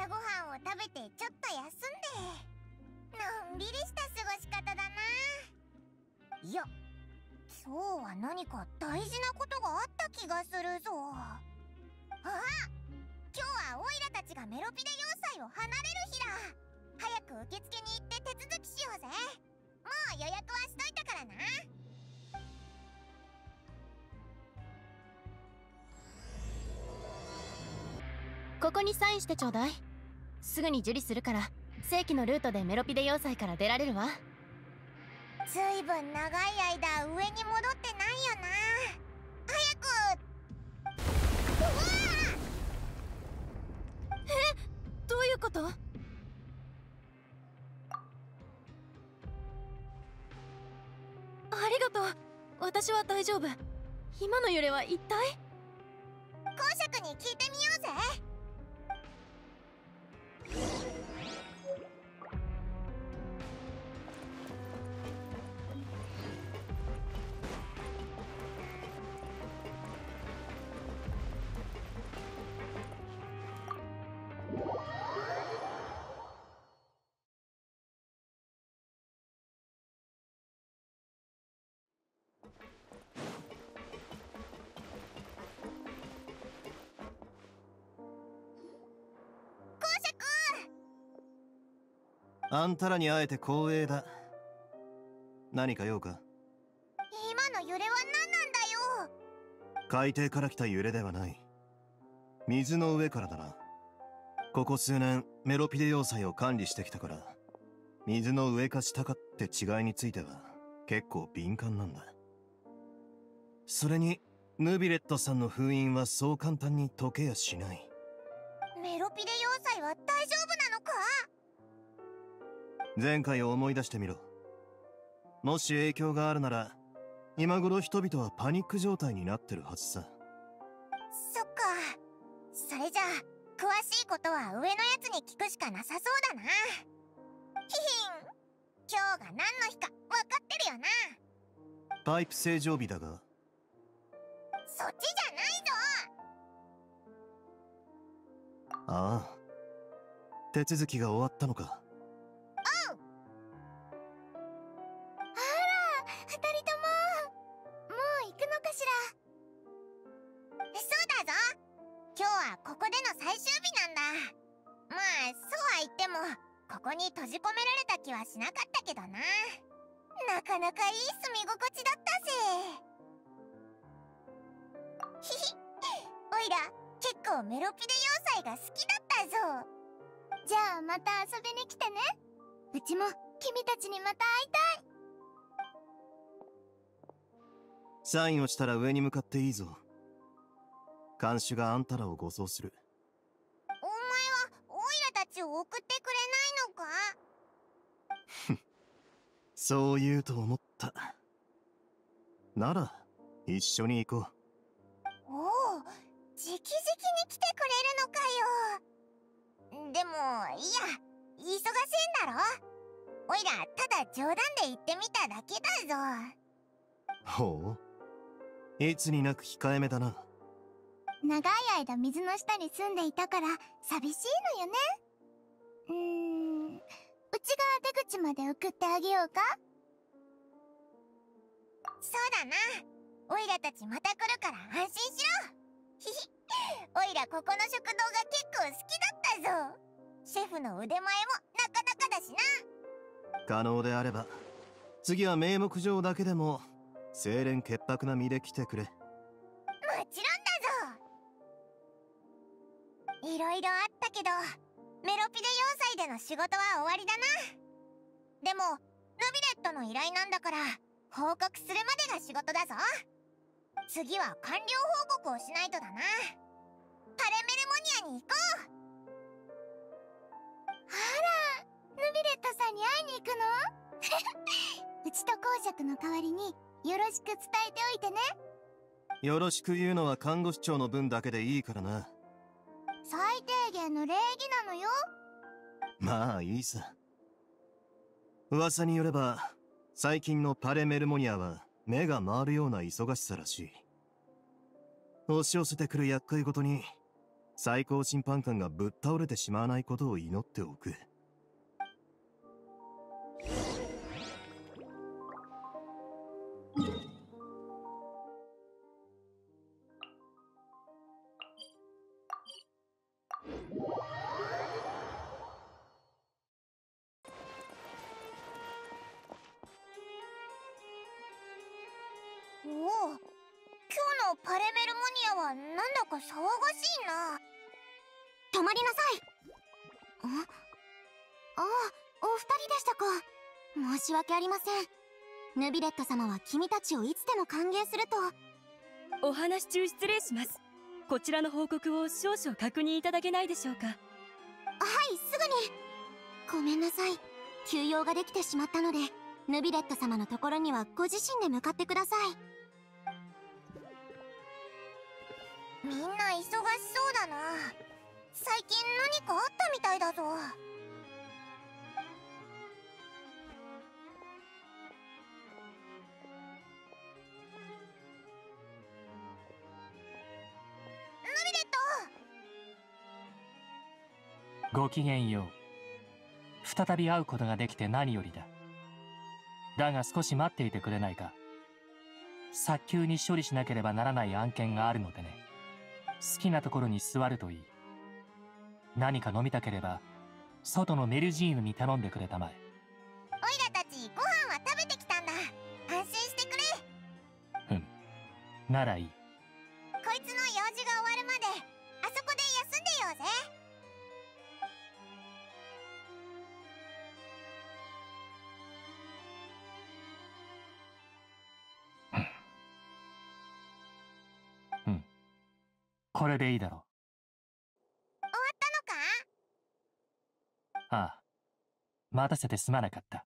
朝ごはんを食べてちょっと休んで、のんびりした過ごし方だな。いや、今日は何か大事なことがあった気がするぞ。ああ、今日はオイラたちがメロピデ要塞を離れる日だ。早く受付に行って手続きしようぜ。もう予約はしといたからな。ここにサインしてちょうだい。すぐに受理するから、正規のルートでメロピデ要塞から出られるわ。ずいぶん長い間上に戻ってないよな。早く。うわあ！え、どういうこと？ありがとう。私は大丈夫。今の揺れは一体？公爵に聞いてみようぜ。あんたらに会えて光栄だ。何か用か？今の揺れは何なんだよ。海底から来た揺れではない。水の上からだな。ここ数年メロピデ要塞を管理してきたから、水の上か下かって違いについては結構敏感なんだ。それにヌビレットさんの封印はそう簡単に解けやしない。メロピデ要塞は大丈夫なのか？前回を思い出してみろ。もし影響があるなら、今頃人々はパニック状態になってるはずさ。そっか。それじゃあ詳しいことは上のやつに聞くしかなさそうだな。今日が何の日か分かってるよな。パイプ正常日だが。そっちじゃないぞ。ああ、手続きが終わったのか。ここに閉じ込められた気はしなかったけどな。なかなかいい住み心地だったぜ。ひひ、オイラ結構メロピデ要塞が好きだったぞ。じゃあまた遊びに来てね。うちも君たちにまた会いたい。サインをしたら上に向かっていいぞ。看守があんたらを護送する。お前はオイラたちを送ってくれないそう言うと思った。なら一緒に行こう。おお、直々に来てくれるのかよ。でもいや、忙しいんだろ。おいらただ冗談で言ってみただけだぞ。ほう、いつになく控えめだな。長い間水の下に住んでいたから寂しいのよね。うちが出口まで送ってあげようか？そうだな。オイラたちまた来るから安心しろ。ひひ、オイラここの食堂が結構好きだったぞ。シェフの腕前もなかなかだしな。可能であれば次は名目上だけでも清廉潔白な身で来てくれ。もちろんだぞ。いろいろあったけどメロピデ要塞での仕事は終わりだな。でもルビレットの依頼なんだから、報告するまでが仕事だぞ。次は完了報告をしないとだな。パレメルモニアに行こう。あら、ルビレットさんに会いに行くの？うちと公爵の代わりによろしく伝えておいてね。よろしく言うのは看護師長の分だけでいいからな。最低限の礼儀なのよ。まあいいさ。噂によれば最近のパレメルモニアは目が回るような忙しさらしい。押し寄せてくる厄介ごとに最高審判官がぶっ倒れてしまわないことを祈っておく。申し訳ありません。ヌビレット様は君たちをいつでも歓迎すると。お話中失礼します。こちらの報告を少々確認いただけないでしょうか。はい、すぐに。ごめんなさい、休養ができてしまったので、ヌビレット様のところにはご自身で向かってください。みんな忙しそうだな。最近何かあったみたいだぞ。ごきげんよう。再び会うことができて何よりだ。だが少し待っていてくれないか。早急に処理しなければならない案件があるのでね。好きなところに座るといい。何か飲みたければ外のメルジーヌに頼んでくれたまえ。オイラたちご飯は食べてきたんだ。安心してくれ。うん、ならいい。こいつの用事が終わるまであそこで休んでようぜ。これでいいだろう。終わったのか？ああ、待たせてすまなかった。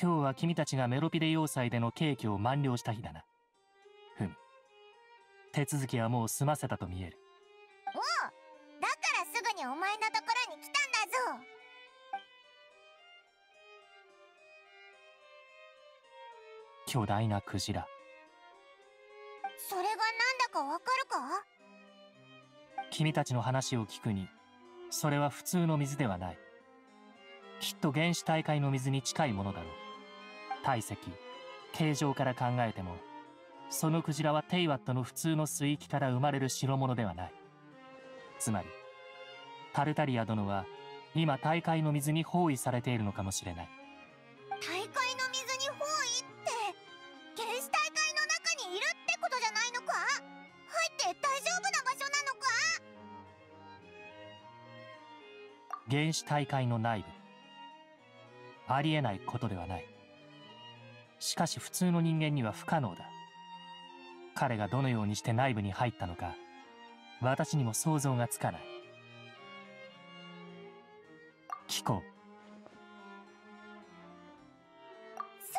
今日は君たちがメロピデ要塞での刑期を満了した日だな。ふむ、手続きはもう済ませたと見える。おう、だからすぐにお前のところに来たんだぞ。巨大なクジラ、それが何だかわかるか？君たちの話を聞くに、それは普通の水ではない。きっと原始大海の水に近いものだろう。体積、形状から考えても、そのクジラはテイワットの普通の水域から生まれる代物ではない。つまり、タルタリア殿は今大海の水に包囲されているのかもしれない。大海の水に包囲って、原始大海の中にいるってことじゃないのか？入って大丈夫な場所なのか？原始大海の内部、ありえないことではない。しかし普通の人間には不可能だ。彼がどのようにして内部に入ったのか、私にも想像がつかない。聞こう。そ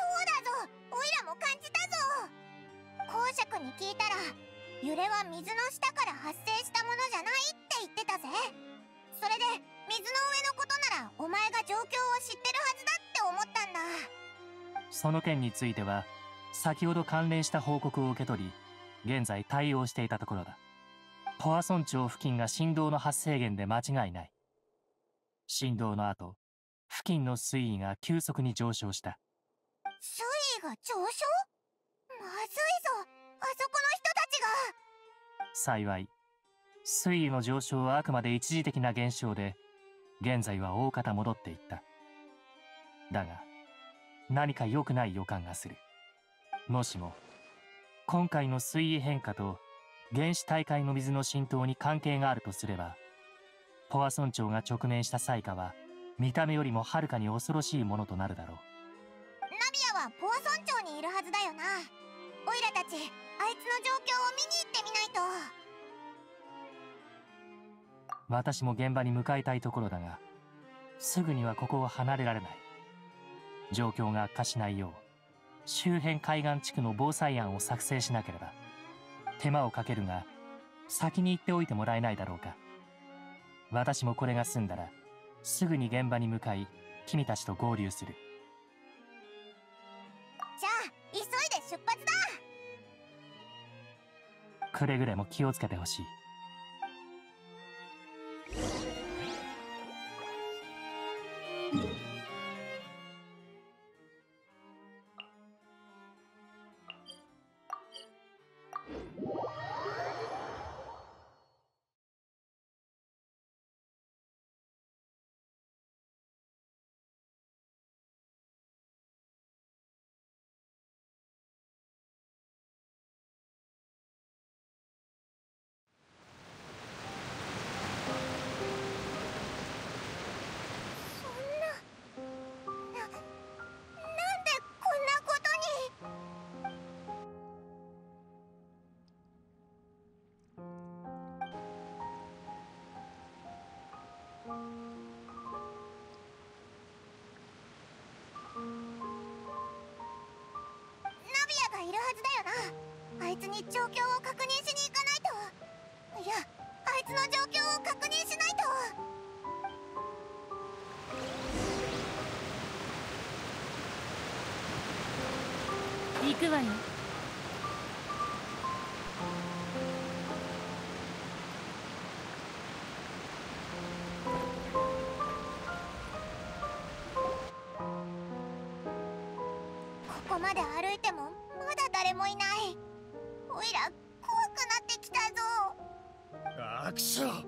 うだぞ、オイラも感じたぞ。公爵に聞いたら、揺れは水の下から発生したものじゃないって言ってたぜ。それで水の上のことならお前が状況を知ってるはずだって思ったんだ。その件については先ほど関連した報告を受け取り、現在対応していたところだ。ポアソン町付近が振動の発生源で間違いない。振動の後、付近の水位が急速に上昇した。水位が上昇？まずいぞ、あそこの人たちが。幸い水位の上昇はあくまで一時的な現象で、現在は大方戻っていった。だが何か良くない予感がする。もしも今回の水位変化と原始大海の水の浸透に関係があるとすれば、ポアソン町が直面した災禍は見た目よりもはるかに恐ろしいものとなるだろう。ナビアはポアソン町にいるはずだよな。オイラたち、あいつの状況を見に行ってみないと。私も現場に向かいたいところだが、すぐにはここを離れられない。状況が悪化しないよう、周辺海岸地区の防災案を作成しなければ。手間をかけるが、先に行っておいてもらえないだろうか。私もこれが済んだら、すぐに現場に向かい、君たちと合流する。じゃあ、急いで出発だ。くれぐれも気をつけてほしい。いるはずだよな。あいつに状況を確認しに行かないと。いや、あいつの状況を確認しないと。行くわよ。ここまで歩いてもまだ誰もいない。おいら怖くなってきたぞ。アクション、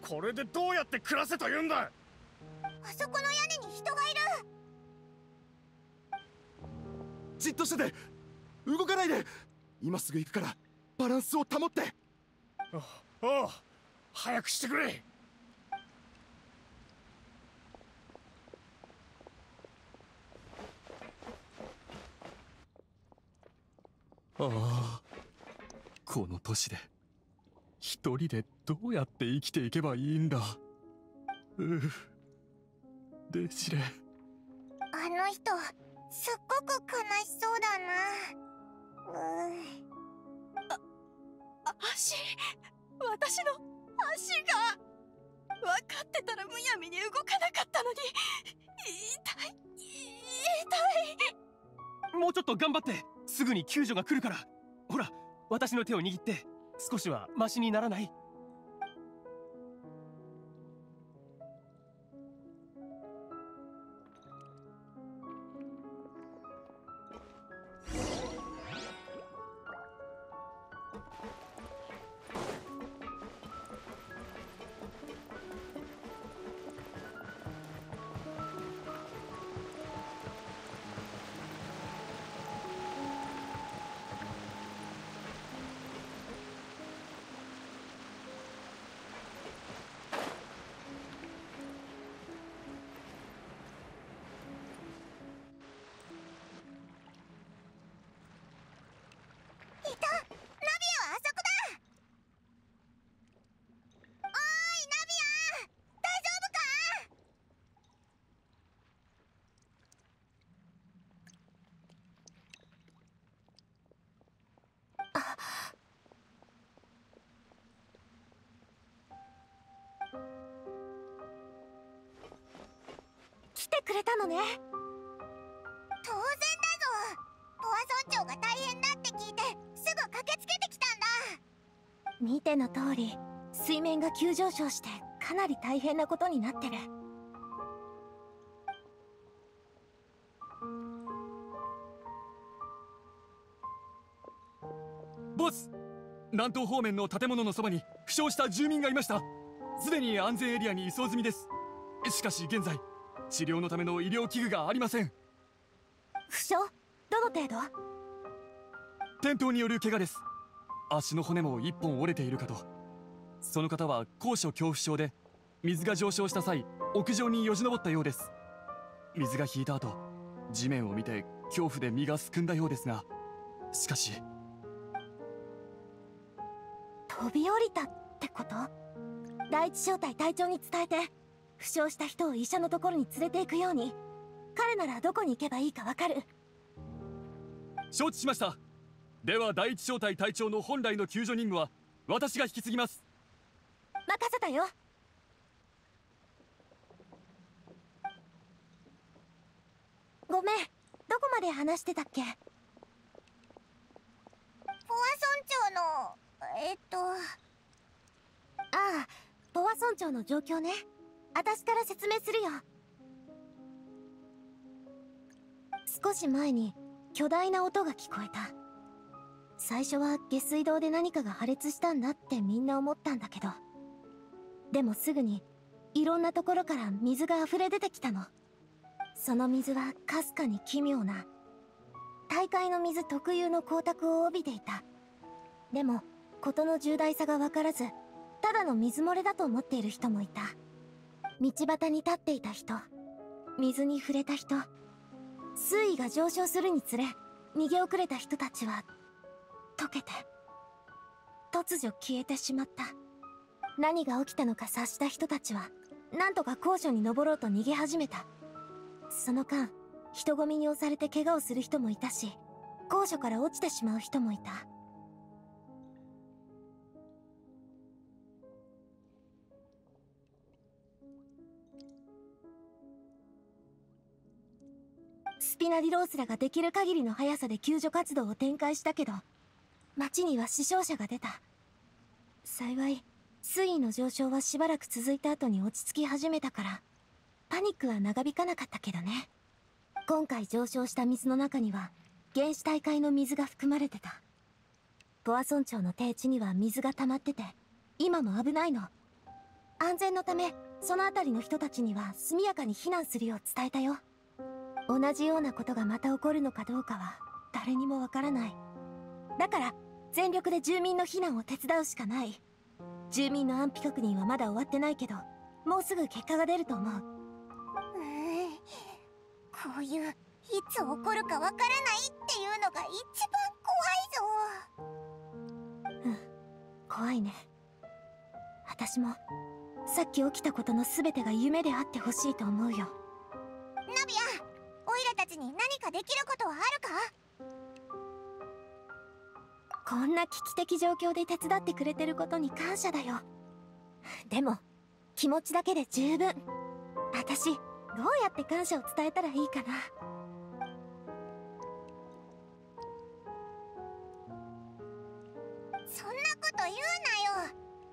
これでどうやって暮らせというんだ。あそこの屋根に人がいる。じっとしてて、動かないで。今すぐ行くからバランスを保って。おう、早くしてくれ。ああ、この都市で一人でどうやって生きていけばいいんだ。デシレ、あの人すっごく悲しそうだな。足、私の足が。分かってたらむやみに動かなかったのに。痛い。もうちょっと頑張って、すぐに救助が来るから。ほら、私の手を握って、少しはマシにならない？くれたのね。当然だぞ。ボア村長が大変だって聞いて、すぐ駆けつけてきたんだ。見ての通り、水面が急上昇してかなり大変なことになってる。ボス、南東方面の建物のそばに負傷した住民がいました。すでに安全エリアに移送済みです。しかし現在、治療のための医療器具がありません。負傷？どの程度？転倒による怪我です。足の骨も一本折れているかと。その方は高所恐怖症で、水が上昇した際、屋上によじ登ったようです。水が引いた後、地面を見て恐怖で身がすくんだようですが、しかし飛び降りたってこと？第一小隊隊長に伝えて、負傷した人を医者のところに連れて行くように。彼ならどこに行けばいいかわかる。承知しました。では第一小隊隊長の本来の救助任務は私が引き継ぎます。任せたよ。ごめん、どこまで話してたっけ？ボア村長のああ、ボア村長の状況ね。私から説明するよ。少し前に巨大な音が聞こえた。最初は下水道で何かが破裂したんだってみんな思ったんだけど、でもすぐにいろんなところから水が溢れ出てきたの。その水はかすかに奇妙な、大海の水特有の光沢を帯びていた。でも事の重大さが分からず、ただの水漏れだと思っている人もいた。道端に立っていた人、水に触れた人、水位が上昇するにつれ逃げ遅れた人たちは溶けて突如消えてしまった。何が起きたのか察した人たちは何とか高所に登ろうと逃げ始めた。その間、人混みに押されて怪我をする人もいたし、高所から落ちてしまう人もいた。スピナディロースらができる限りの速さで救助活動を展開したけど、町には死傷者が出た。幸い水位の上昇はしばらく続いた後に落ち着き始めたから、パニックは長引かなかったけどね。今回上昇した水の中には原始大海の水が含まれてた。ボア村長の低地には水が溜まってて今も危ないの。安全のためその辺りの人たちには速やかに避難するよう伝えたよ。同じようなことがまた起こるのかどうかは誰にもわからない。だから全力で住民の避難を手伝うしかない。住民の安否確認はまだ終わってないけど、もうすぐ結果が出ると思う。こういういつ起こるかわからないっていうのが一番怖いぞ。怖いね。私もさっき起きたことの全てが夢であってほしいと思うよ。ナビア、オイラたちに何かできることはあるか？こんな危機的状況で手伝ってくれてることに感謝だよ。でも気持ちだけで十分。私どうやって感謝を伝えたらいいかな。そんなこと言うなよ。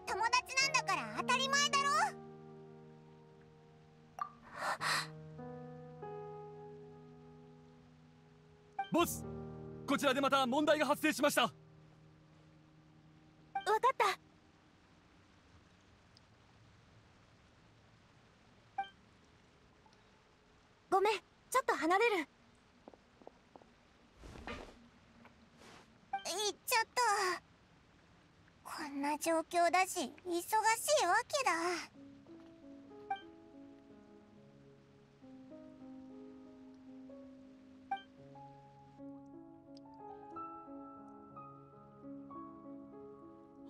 友達なんだから当たり前だろ。ボス、こちらでまた問題が発生しました。分かった。ごめん、ちょっと離れる。行っちゃった。こんな状況だし、忙しいわけだ。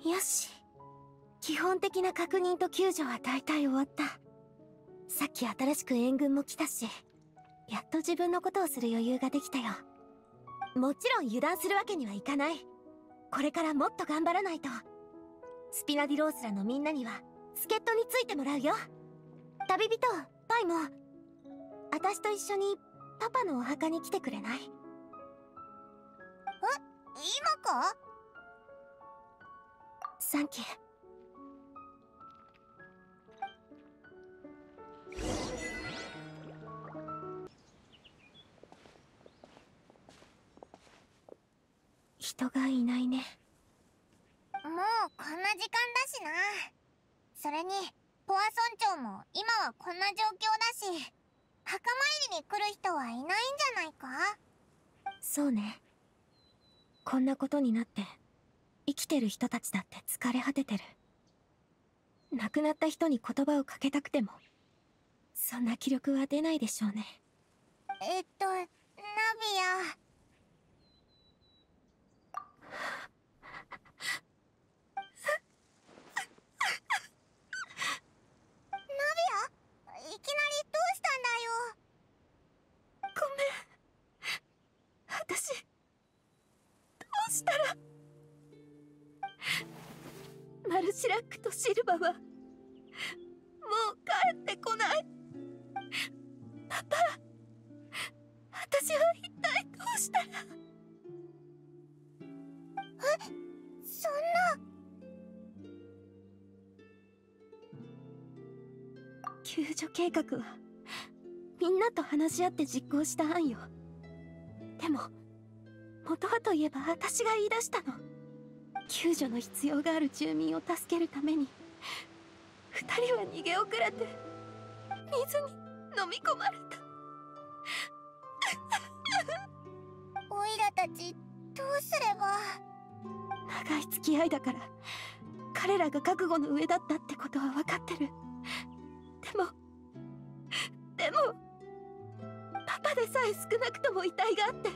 よし、基本的な確認と救助は大体終わった。さっき新しく援軍も来たし、やっと自分のことをする余裕ができたよ。もちろん油断するわけにはいかない。これからもっと頑張らないと。スピナディロースらのみんなには助っ人についてもらうよ。旅人パイも私と一緒にパパのお墓に来てくれない？え、今か？サンキュー。人がいないね。もうこんな時間だしな。それにポア村長も今はこんな状況だし、墓参りに来る人はいないんじゃないか？そうね。こんなことになって生きてる人たちだって疲れ果ててる。亡くなった人に言葉をかけたくてもそんな気力は出ないでしょうね。ナビアナビア、いきなりどうしたんだよ。ごめん、私どうしたら。マルシラックとシルバはもう帰ってこない。パパ、私は一体どうしたら。え、そんな。救助計画はみんなと話し合って実行した案よ。でも元はといえば私が言い出したの。救助の必要がある住民を助けるために2人は逃げ遅れて水に飲み込まれた。オイラたちどうすれば。長い付き合いだから彼らが覚悟の上だったってことは分かってる。でもパパでさえ少なくとも遺体があって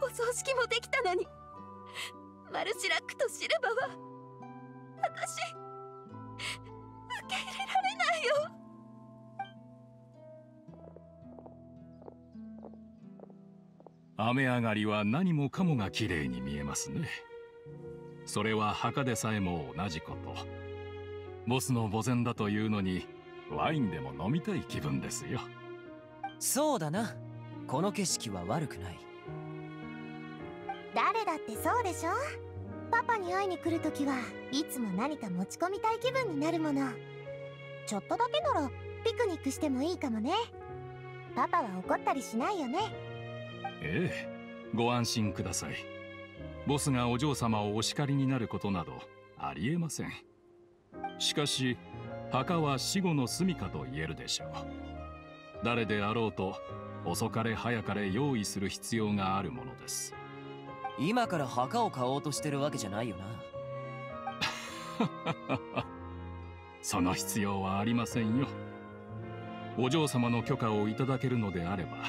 お葬式もできたのに、マルシラックとシルバは私受け入れられないよ。雨上がりは何もかもがきれいに見えますね。それは墓でさえも同じこと。ボスの墓前だというのにワインでも飲みたい気分ですよ。そうだな、この景色は悪くない。誰だってそうでしょ。パパに会いに来るときはいつも何か持ち込みたい気分になるもの。ちょっとだけならピクニックしてもいいかもね。パパは怒ったりしないよね。ええ、ご安心ください。ボスがお嬢様をお叱りになることなどありえません。しかし墓は死後の住処と言えるでしょう。誰であろうと遅かれ早かれ用意する必要があるものです。今から墓を買おうとしてるわけじゃないよな。その必要はありませんよ。お嬢様の許可をいただけるのであれば、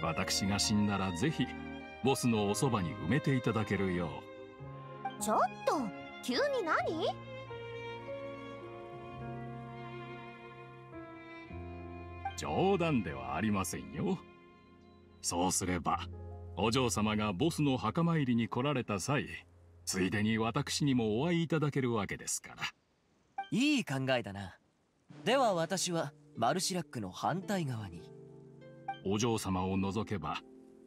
私が死んだらぜひボスのおそばに埋めていただけるよう。ちょっと急に何？冗談ではありませんよ。そうすればお嬢様がボスの墓参りに来られた際、ついでに私にもお会いいただけるわけですから。いい考えだな。では私はマルシラックの反対側に。お嬢様を除けば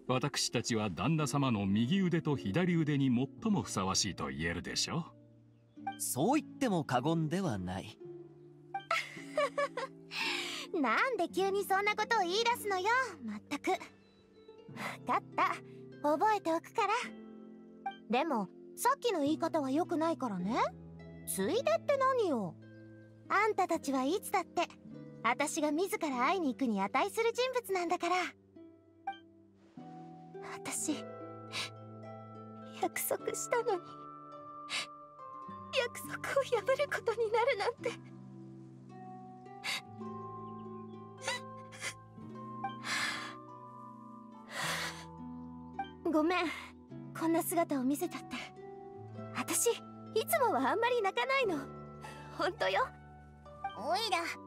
私たちは旦那様の右腕と左腕に最もふさわしいと言えるでしょう。そう言っても過言ではない。なんで急にそんなことを言い出すのよ。まったく。分かった、覚えておくから。でもさっきの言い方は良くないからね。ついでって何よ。あんたたちはいつだって私が自ら会いに行くに値する人物なんだから。私約束したのに約束を破ることになるなんて。ごめん、こんな姿を見せたって。私いつもはあんまり泣かないの。本当よ。おいらなんて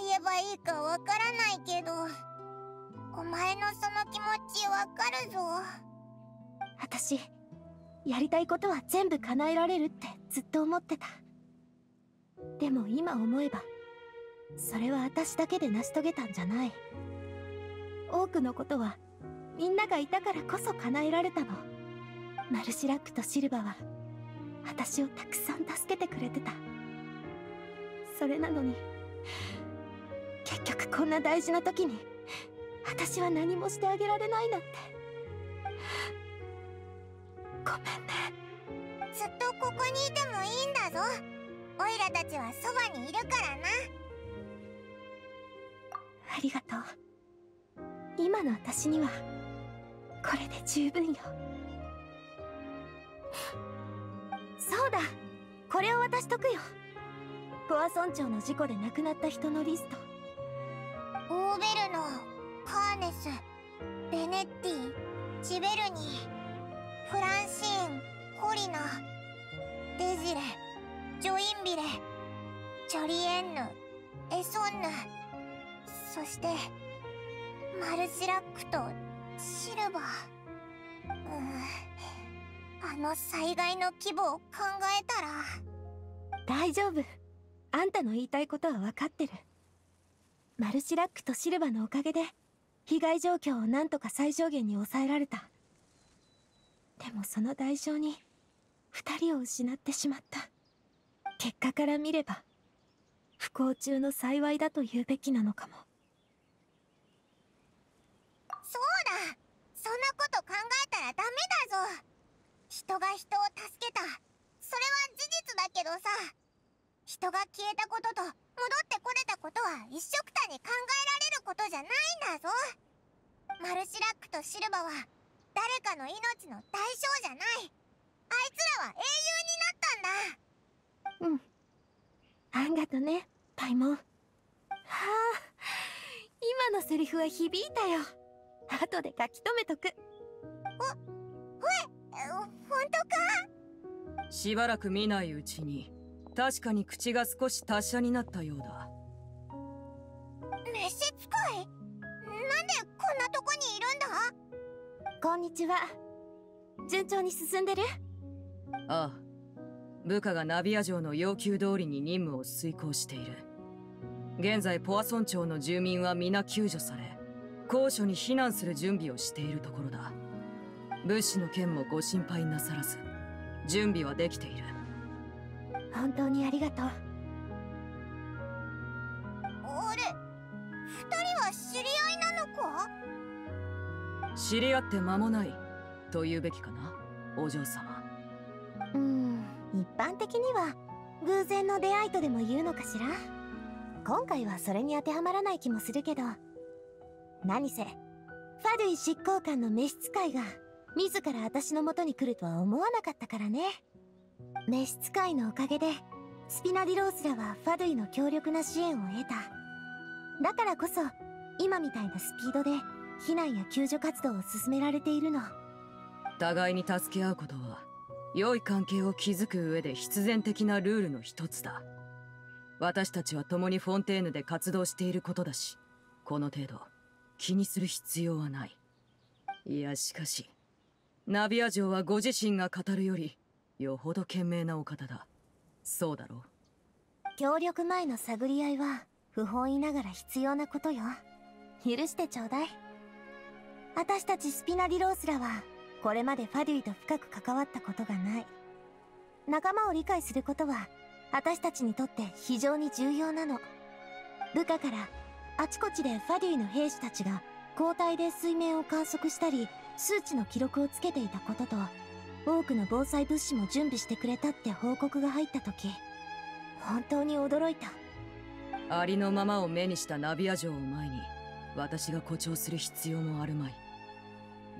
言えばいいかわからないけど、お前のその気持ちわかるぞ。私やりたいことは全部叶えられるってずっと思ってた。でも今思えばそれは私だけで成し遂げたんじゃない。多くのことはみんながいたからこそ叶えられたの。マルシラックとシルバは私をたくさん助けてくれてた。それなのに結局こんな大事な時に私は何もしてあげられないなんて。ごめんね。ずっとここにいてもいいんだぞ。オイラたちはそばにいるからな。ありがとう。今の私にはこれで十分よ。そうだ、これを渡しとくよ。コア村長の事故で亡くなった人のリスト。オーベルノ、カーネス、ベネッティ、チベルニー、フランシーン、コリナ、デジレ、ジョインビレ、チャリエンヌ、エソンヌ、そしてマルシラックとシルバー。あの災害の規模を考えたら。大丈夫、あんたの言いたいことは分かってる。マルシラックとシルバのおかげで被害状況をなんとか最小限に抑えられた。でもその代償に2人を失ってしまった。結果から見れば不幸中の幸いだと言うべきなのかも。そうだ、そんなこと考えたらダメだぞ。人が人を助けた、それは事実だけどさ、人が消えたことと戻ってこれたことは一緒くたに考えられることじゃないんだぞ。マルシラックとシルバは誰かの命の代償じゃない。あいつらは英雄になったんだ。うん、あんがとね、パイモン。はあ、今のセリフは響いたよ。後で書き留めとく。ほんとか。しばらく見ないうちに確かに口が少し達者になったようだ。召使い、なんでこんなとこにいるんだ。こんにちは。順調に進んでる？ああ。部下がナビア城の要求通りに任務を遂行している。現在ポアソン町の住民は皆救助され、高所に避難する準備をしているところだ。物資の件もご心配なさらず、準備はできている。本当にありがとう。俺、二人は知り合いなのか？知り合って間もないというべきかな、お嬢様。一般的には偶然の出会いとでも言うのかしら。今回はそれに当てはまらない気もするけど、何せファドゥイ執行官の召使いが自ら私の元に来るとは思わなかったからね。召使いのおかげでスピナディロースらはファドゥイの強力な支援を得た。だからこそ今みたいなスピードで避難や救助活動を進められているの。互いに助け合うことは良い関係を築く上で必然的なルールの一つだ。私たちは共にフォンテーヌで活動していることだし、この程度気にする必要はない。いや、しかしナビア城はご自身が語るよりよほど賢明なお方だ。そうだろう。協力前の探り合いは不本意ながら必要なことよ。許してちょうだい。私たちスピナディロースらはこれまでファデュイと深く関わったことがない。仲間を理解することは私たちにとって非常に重要なの。部下からあちこちでファデュイの兵士たちが交代で水面を観測したり数値の記録をつけていたことと、多くの防災物資も準備してくれたって報告が入った時、本当に驚いた。ありのままを目にしたナビア城を前に私が誇張する必要もあるまい。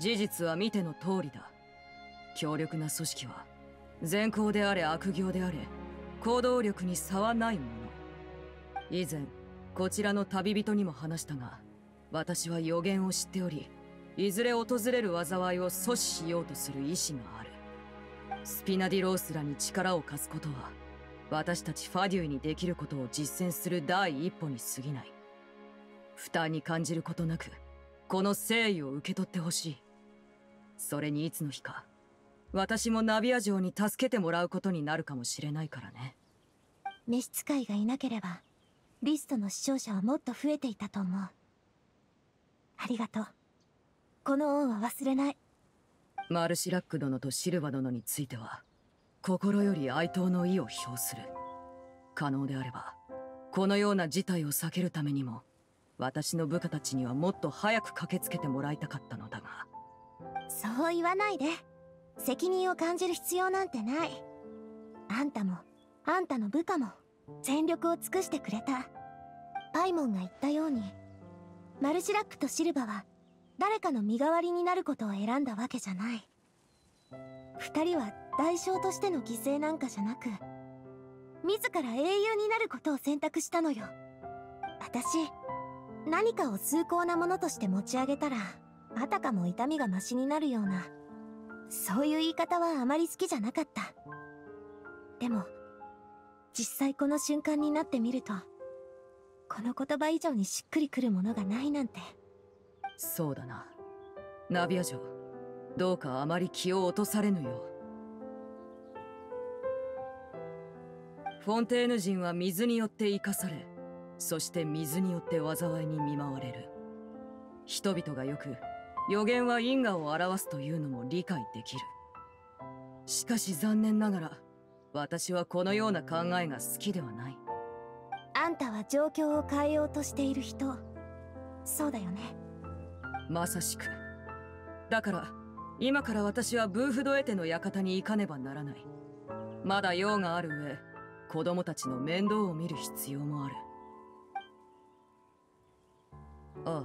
事実は見ての通りだ。強力な組織は善行であれ悪行であれ行動力に差はないもの。以前こちらの旅人にも話したが、私は予言を知っており、いずれ訪れる災いを阻止しようとする意志がある。スピナディロースらに力を貸すことは私たちファデュイにできることを実践する第一歩に過ぎない。負担に感じることなくこの誠意を受け取ってほしい。それにいつの日か私もナビア城に助けてもらうことになるかもしれないからね。召使いがいなければリストの死傷者はもっと増えていたと思う。ありがとう。この恩は忘れない。マルシラック殿とシルバ殿については心より哀悼の意を表する。可能であればこのような事態を避けるためにも私の部下たちにはもっと早く駆けつけてもらいたかったのだが。そう言わないで。責任を感じる必要なんてない。あんたもあんたの部下も全力を尽くしてくれた。パイモンが言ったようにマルシラックとシルバは誰かの身代わりになることを選んだわけじゃない。2人は代償としての犠牲なんかじゃなく自ら英雄になることを選択したのよ。私、何かを崇高なものとして持ち上げたらあたかも痛みがマシになるような、そういう言い方はあまり好きじゃなかった。でも実際この瞬間になってみると、この言葉以上にしっくりくるものがないなんて。そうだな。ナビア城、どうかあまり気を落とされぬよう。フォンテーヌ人は水によって生かされ、そして水によって災いに見舞われる。人々がよく予言は因果を表すというのも理解できる。しかし残念ながら私はこのような考えが好きではない。あんたは状況を変えようとしている人、そうだよね。まさしく。だから今から私はブーフドエテの館に行かねばならない。まだ用がある上、子供たちの面倒を見る必要もある。ああ、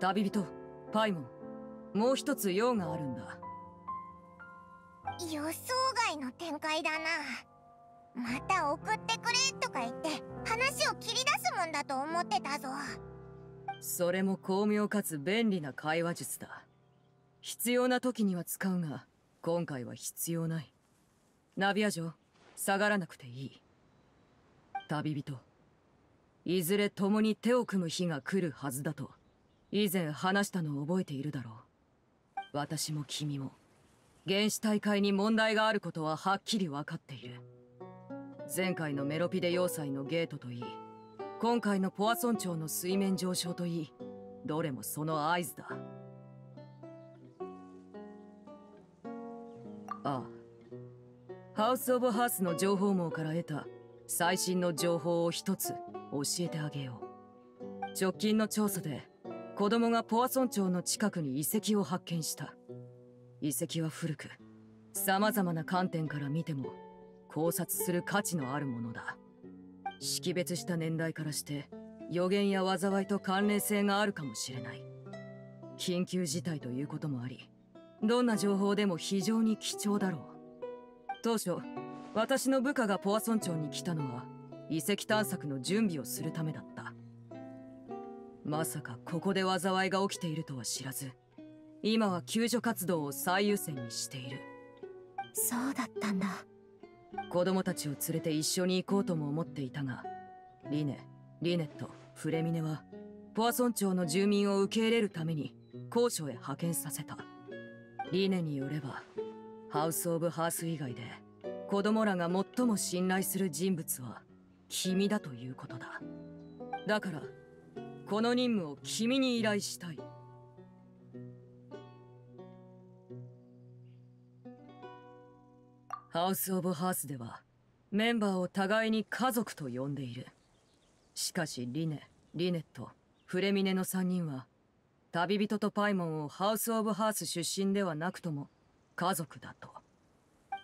旅人、パイモン、もう一つ用があるんだ。予想外の展開だな。また送ってくれとか言って話を切り出すもんだと思ってたぞ。それも巧妙かつ便利な会話術だ。必要な時には使うが、今回は必要ない。ナビア城、下がらなくていい。旅人、いずれ共に手を組む日が来るはずだと以前話したのを覚えているだろう。私も君も原始大会に問題があることははっきり分かっている。前回のメロピデ要塞のゲートといい、今回のポアソン町の水面上昇といい、どれもその合図だ。ああ、ハウス・オブ・ハースの情報網から得た最新の情報を一つ教えてあげよう。直近の調査で子供がポアソン町の近くに遺跡を発見した。遺跡は古く、さまざまな観点から見ても考察する価値のあるものだ。識別した年代からして予言や災いと関連性があるかもしれない。緊急事態ということもあり、どんな情報でも非常に貴重だろう。当初私の部下がポアソン町に来たのは遺跡探索の準備をするためだった。まさかここで災いが起きているとは知らず、今は救助活動を最優先にしている。そうだったんだ。子供たちを連れて一緒に行こうとも思っていたが、リネット、フレミネはポアソン町の住民を受け入れるために高所へ派遣させた。リネによれば、ハウス・オブ・ハース以外で子供らが最も信頼する人物は君だということだ。だからこの任務を君に依頼したい。ハウス・オブ・ハースではメンバーを互いに家族と呼んでいる。しかしリネット、フレミネの3人は旅人とパイモンをハウス・オブ・ハース出身ではなくとも家族だと。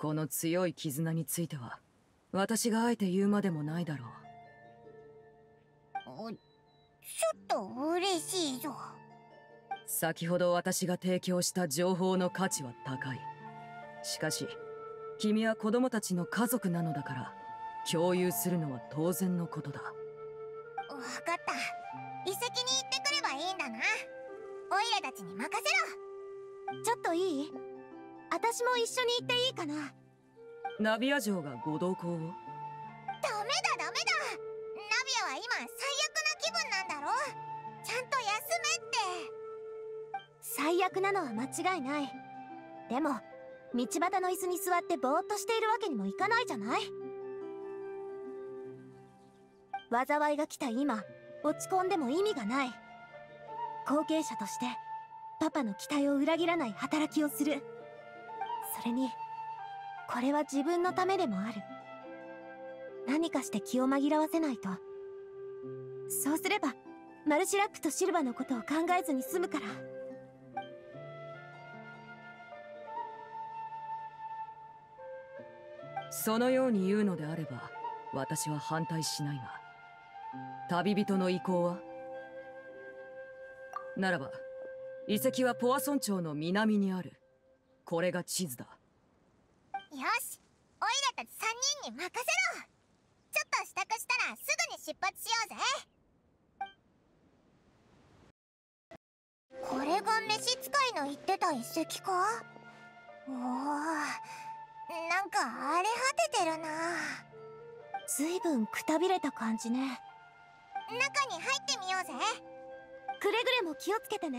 この強い絆については私があえて言うまでもないだろう。ちょっと嬉しいぞ。先ほど私が提供した情報の価値は高い。しかし君は子供たちの家族なのだから共有するのは当然のことだ。分かった。遺跡に行ってくればいいんだな。オイラたちに任せろ。ちょっといい？私も一緒に行っていいかな。ナビア城がご同行を？ダメだダメだ、ナビアは今最悪な気分なんだろ。ちゃんと休めって。最悪なのは間違いない。でも道端の椅子に座ってぼーっとしているわけにもいかないじゃない。災いが来た今落ち込んでも意味がない。後継者としてパパの期待を裏切らない働きをする。それにこれは自分のためでもある。何かして気を紛らわせないと。そうすればマルシラックとシルバのことを考えずに済むから。そのように言うのであれば私は反対しないが、旅人の意向は？ならば遺跡はポアソン町の南にある。これが地図だ。よし、オイラたち3人に任せろ。ちょっと支度したらすぐに出発しようぜ。これが召使いの言ってた遺跡か。おお、なんか荒れ果ててるな。ずいぶんくたびれた感じね。中に入ってみようぜ。くれぐれも気をつけてね。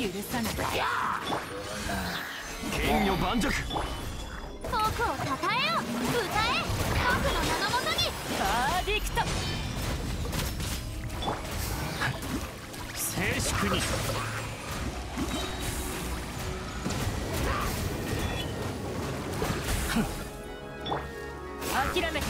許さない。剣女盤石、僕をたたえよ、歌え、僕の名のもとにバーディクト。静粛に。諦めて。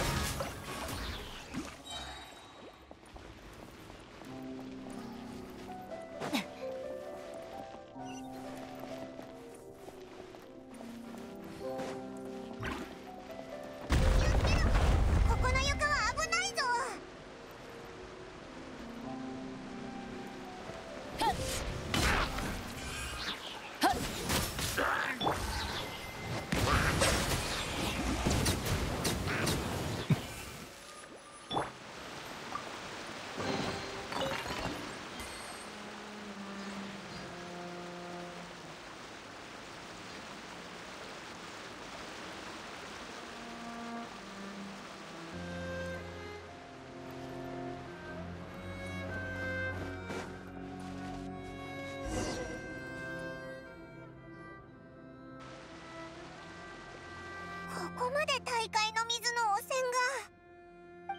こまで大会の水の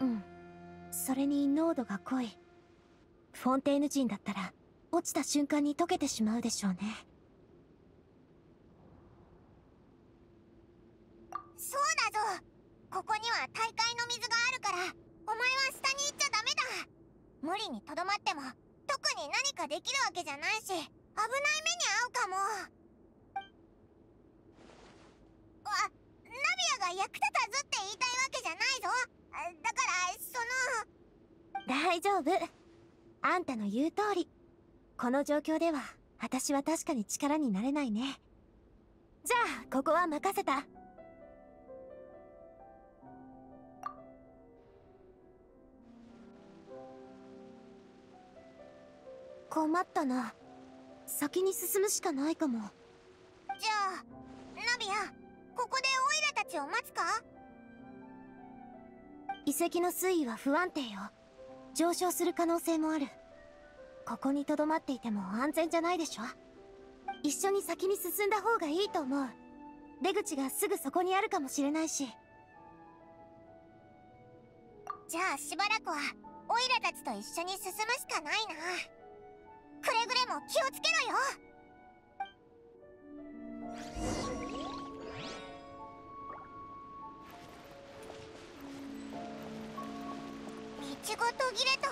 汚染が。うん、それに濃度が濃いフォンテーヌ人だったら落ちた瞬間に溶けてしまうでしょうね。そうだぞ、ここには大会の水があるからお前は下に行っちゃダメだ。無理にとどまっても特に何かできるわけじゃないし、危ない目に遭うかも。あ、ナビアが役立たずって言いたいわけじゃないぞ。だからその…大丈夫、あんたの言う通りこの状況では私は確かに力になれないね。じゃあここは任せた。困ったな、先に進むしかないかも。じゃあナビア、ここでオイラたちを待つか？遺跡の水位は不安定よ、上昇する可能性もある。ここに留まっていても安全じゃないでしょ。一緒に先に進んだ方がいいと思う。出口がすぐそこにあるかもしれないし。じゃあしばらくはオイラたちと一緒に進むしかないな。くれぐれも気をつけろよ。道が途切れた。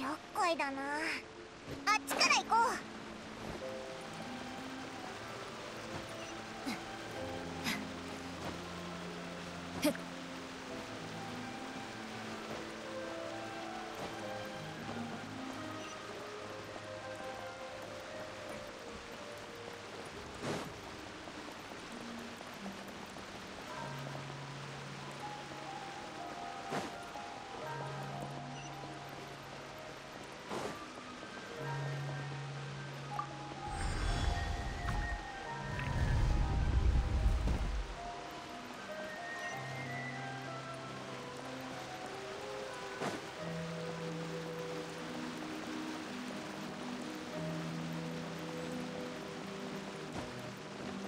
厄介だな。あっちから行こう。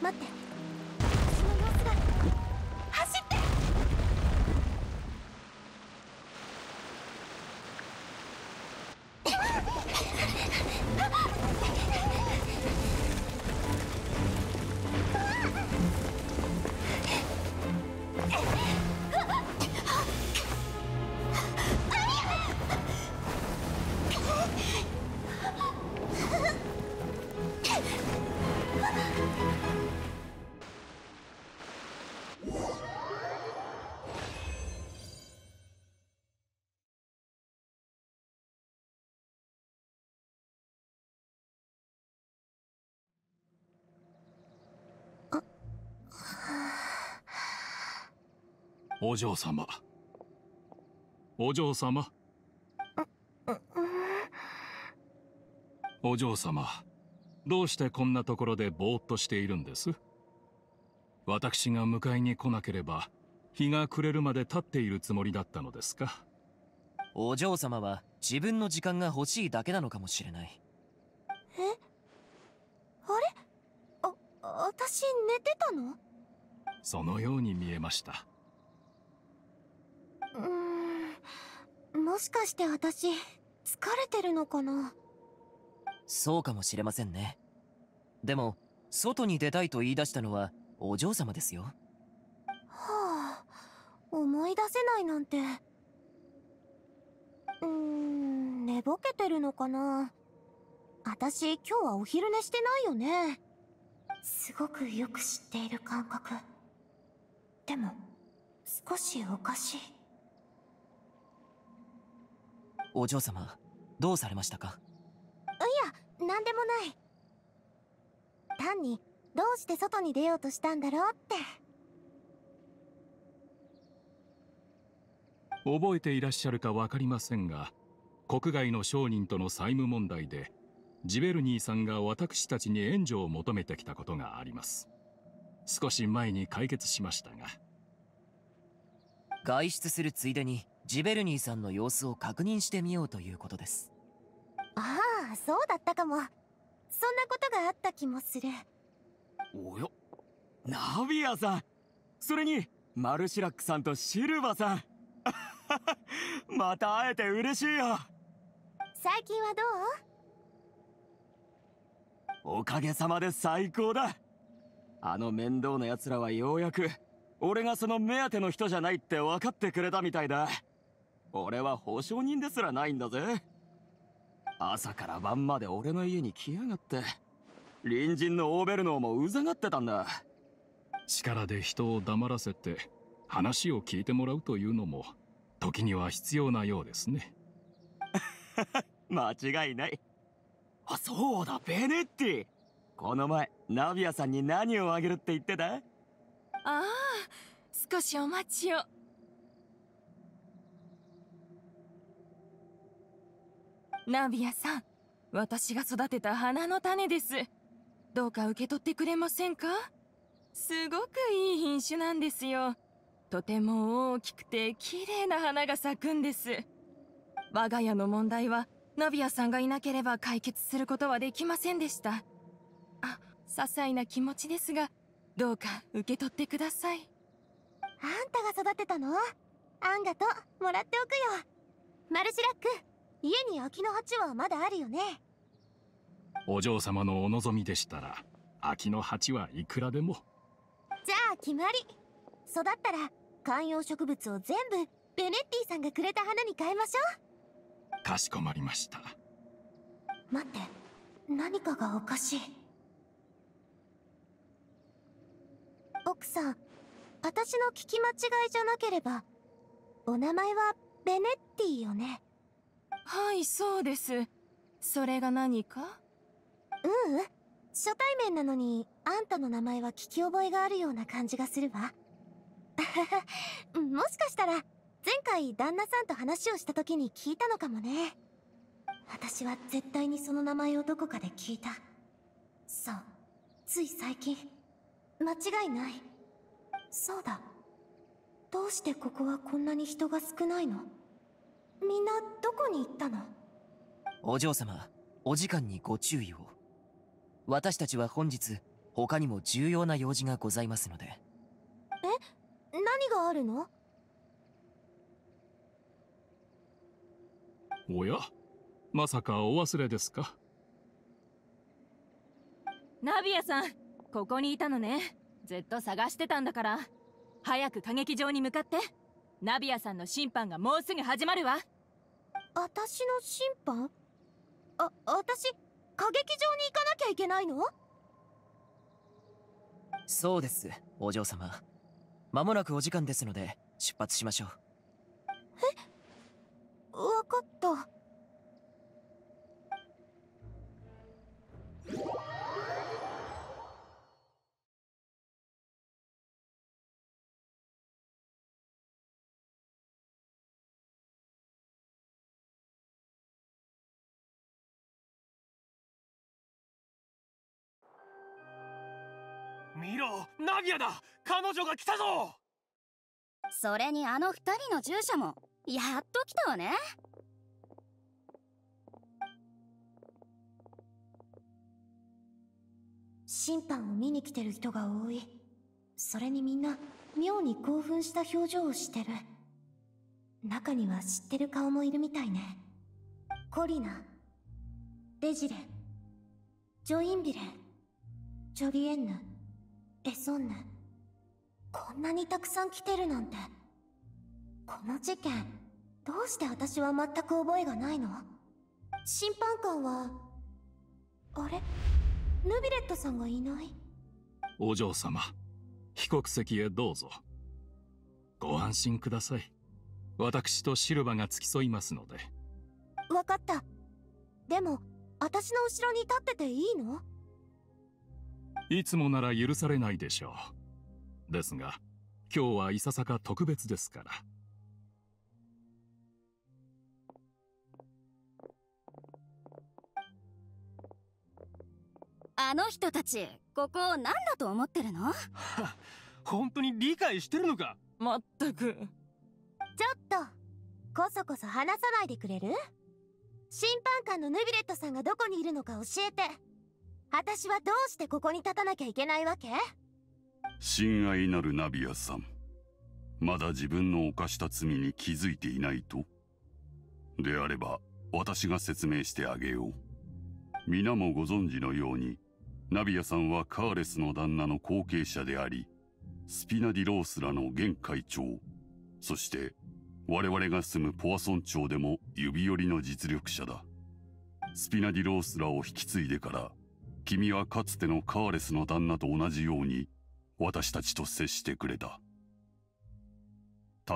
待って、私の様子が。走って。お嬢様、お嬢様、お嬢様、どうしてこんなところでぼーっとしているんです？私が迎えに来なければ日が暮れるまで立っているつもりだったのですか？お嬢様は自分の時間が欲しいだけなのかもしれない。え？あれ？私寝てたの？そのように見えました。もしかして私疲れてるのかな。そうかもしれませんね。でも外に出たいと言い出したのはお嬢様ですよ。はあ、思い出せないなんて。寝ぼけてるのかな。私今日はお昼寝してないよね。すごくよく知っている感覚。でも少しおかしい。お嬢様、どうされましたか？いや、なんでもない。単にどうして外に出ようとしたんだろうって。覚えていらっしゃるか分かりませんが、国外の商人との債務問題でジベルニーさんが私たちに援助を求めてきたことがあります。少し前に解決しましたが。外出するついでにジベルニーさんの様子を確認してみようということです。ああ、そうだったかも。そんなことがあった気もする。おや、ナビアさん、それにマルシラックさんとシルバさんまた会えて嬉しいよ。最近はどう？おかげさまで最高だ。あの面倒なやつらはようやく俺がその目当ての人じゃないって分かってくれたみたいだ。俺は保証人ですらないんだぜ。朝から晩まで俺の家に来やがって、隣人のオーベルノーもうざがってたんだ。力で人を黙らせて話を聞いてもらうというのも時には必要なようですね間違いない。あ、そうだ、ベネッティ、この前ナビアさんに何をあげるって言ってた？ああ、少しお待ちを。ナビアさん、私が育てた花の種です。どうか受け取ってくれませんか？すごくいい品種なんですよ。とても大きくて綺麗な花が咲くんです。我が家の問題はナビアさんがいなければ解決することはできませんでした。あ、些細な気持ちですがどうか受け取ってください。あんたが育てたの？あんがともらっておくよ。マルシラック、家に秋の鉢はまだあるよね。お嬢様のお望みでしたら秋の鉢はいくらでも。じゃあ決まり。育ったら観葉植物を全部ベネッティさんがくれた花に変えましょう。かしこまりました。待って、何かがおかしい。奥さん、私の聞き間違いじゃなければお名前はベネッティよね？はい、そうです。それが何か？ううん、初対面なのにあんたの名前は聞き覚えがあるような感じがするわもしかしたら前回旦那さんと話をした時に聞いたのかもね。私は絶対にその名前をどこかで聞いた。そう、つい最近。間違いない。そうだ、どうしてここはこんなに人が少ないの？みんなどこに行ったの？お嬢様、お時間にご注意を。私たちは本日他にも重要な用事がございますので。え、何があるの？おや、まさかお忘れですか？ナビアさん、ここにいたのね。ずっと探してたんだから。早く歌劇場に向かって。ナビアさんの審判がもうすぐ始まるわ。私の審判？私歌劇場に行かなきゃいけないの？そうです、お嬢様。間もなくお時間ですので出発しましょう。え、わかった。見ろ、ナビアだ。彼女が来たぞ。それにあの二人の従者もやっと来たわね。審判を見に来てる人が多い。それにみんな妙に興奮した表情をしてる。中には知ってる顔もいるみたいね。コリナ、デジレン、ジョインビレン、ジョリエンヌ、エソンヌ、こんなにたくさん来てるなんて。この事件、どうして私は全く覚えがないの？審判官は、あれ？ヌビレットさんがいない。お嬢様、被告席へどうぞ。ご安心ください。私とシルバが付き添いますので。分かった。でも私の後ろに立ってていいの？いつもなら許されないでしょう。ですが今日はいささか特別ですから。あの人たち、ここを何だと思ってるの？本当に理解してるのか？まったく。ちょっとこそこそ話さないでくれる？審判官のヌビレットさんがどこにいるのか教えて。私はどうしてここに立たなきゃいけないわけ？親愛なるナビアさん、まだ自分の犯した罪に気づいていないと？であれば私が説明してあげよう。皆もご存知のように、ナビアさんはカーレスの旦那の後継者であり、スピナディロースラの現会長、そして我々が住むポアソン町でも指折りの実力者だ。スピナディロースラを引き継いでから、君はかつてのカーレスの旦那と同じように私たちと接してくれた。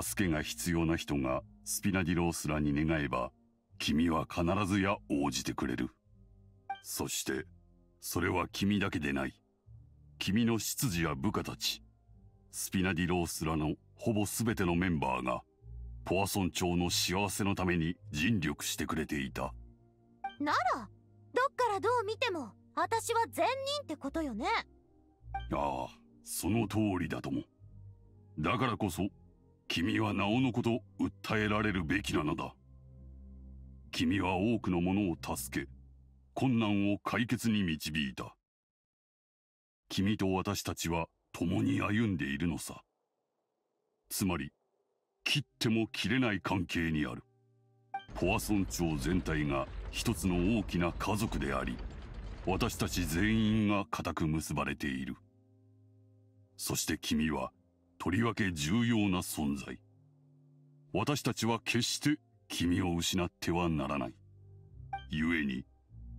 助けが必要な人がスピナディロースラに願えば、君は必ずや応じてくれる。そしてそれは君だけでない。君の執事や部下たち、スピナディロースラのほぼ全てのメンバーがポアソン町の幸せのために尽力してくれていた。ならどっからどう見ても私は善人ってことよね。ああ、その通りだとも。だからこそ君はなおのこと訴えられるべきなのだ。君は多くの者を助け、困難を解決に導いた。君と私たちは共に歩んでいるのさ。つまり切っても切れない関係にある。ポアソン町全体が一つの大きな家族であり、私たち全員が固く結ばれている。そして君はとりわけ重要な存在。私たちは決して君を失ってはならない。故に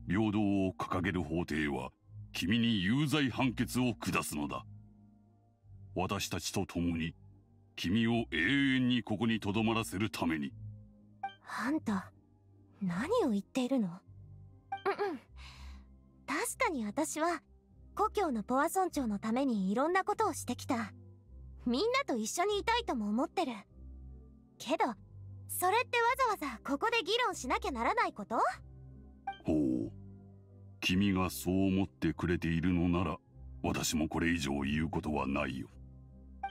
平等を掲げる法廷は君に有罪判決を下すのだ。私たちと共に君を永遠にここにとどまらせるために。あんた何を言っているの？確かに私は故郷のポアソン町のためにいろんなことをしてきた。みんなと一緒にいたいとも思ってるけど、それってわざわざここで議論しなきゃならないこと？ほう、君がそう思ってくれているのなら、私もこれ以上言うことはないよ。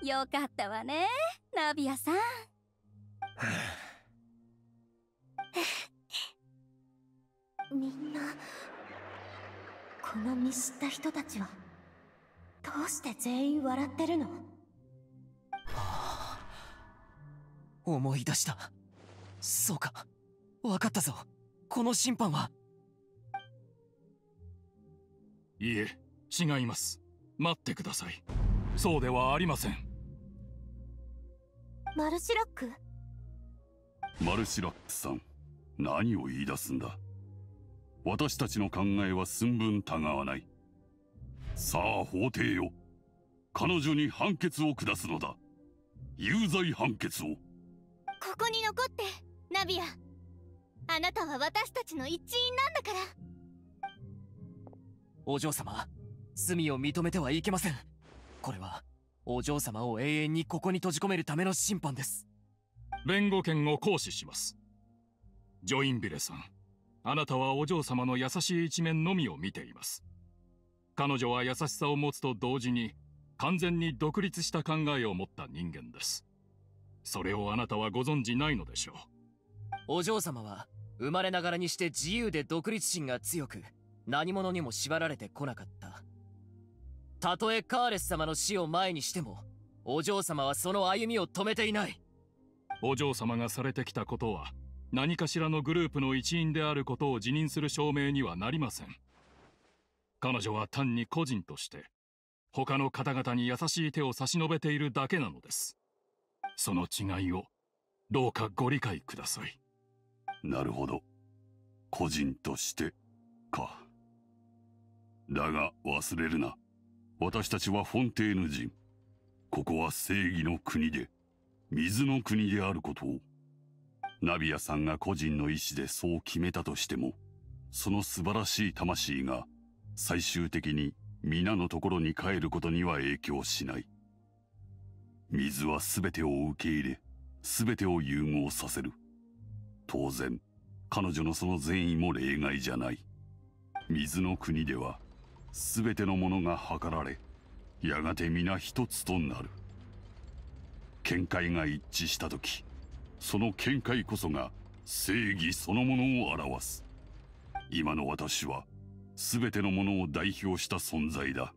よかったわね、ナビアさん。みんな、この見知った人たちはどうして全員笑ってるの？思い出した。そうか、分かったぞ。この審判は。いいえ、違います。待ってください。そうではありません。マルシラック。マルシラックさん、何を言い出すんだ。私たちの考えは寸分たがわない。さあ法廷よ、彼女に判決を下すのだ。有罪判決を。ここに残って、ナビア。あなたは私たちの一員なんだから。お嬢様、罪を認めてはいけません。これはお嬢様を永遠にここに閉じ込めるための審判です。弁護権を行使します。ジョインビレさん、あなたはお嬢様の優しい一面のみを見ています。彼女は優しさを持つと同時に、完全に独立した考えを持った人間です。それをあなたはご存じないのでしょう。お嬢様は生まれながらにして自由で独立心が強く、何者にも縛られてこなかった。たとえカーレス様の死を前にしても、お嬢様はその歩みを止めていない。お嬢様がされてきたことは、何かしらのグループの一員であることを自認する証明にはなりません。彼女は単に個人として他の方々に優しい手を差し伸べているだけなのです。その違いをどうかご理解ください。なるほど、個人としてか。だが忘れるな、私たちはフォンテーヌ人。ここは正義の国で、水の国であることを。ナビアさんが個人の意志でそう決めたとしても、その素晴らしい魂が最終的に皆のところに帰ることには影響しない。水は全てを受け入れ、全てを融合させる。当然彼女のその善意も例外じゃない。水の国では全てのものが計られ、やがて皆一つとなる。見解が一致した時、その見解こそが正義そのものを表す。今の私は全てのものを代表した存在だ。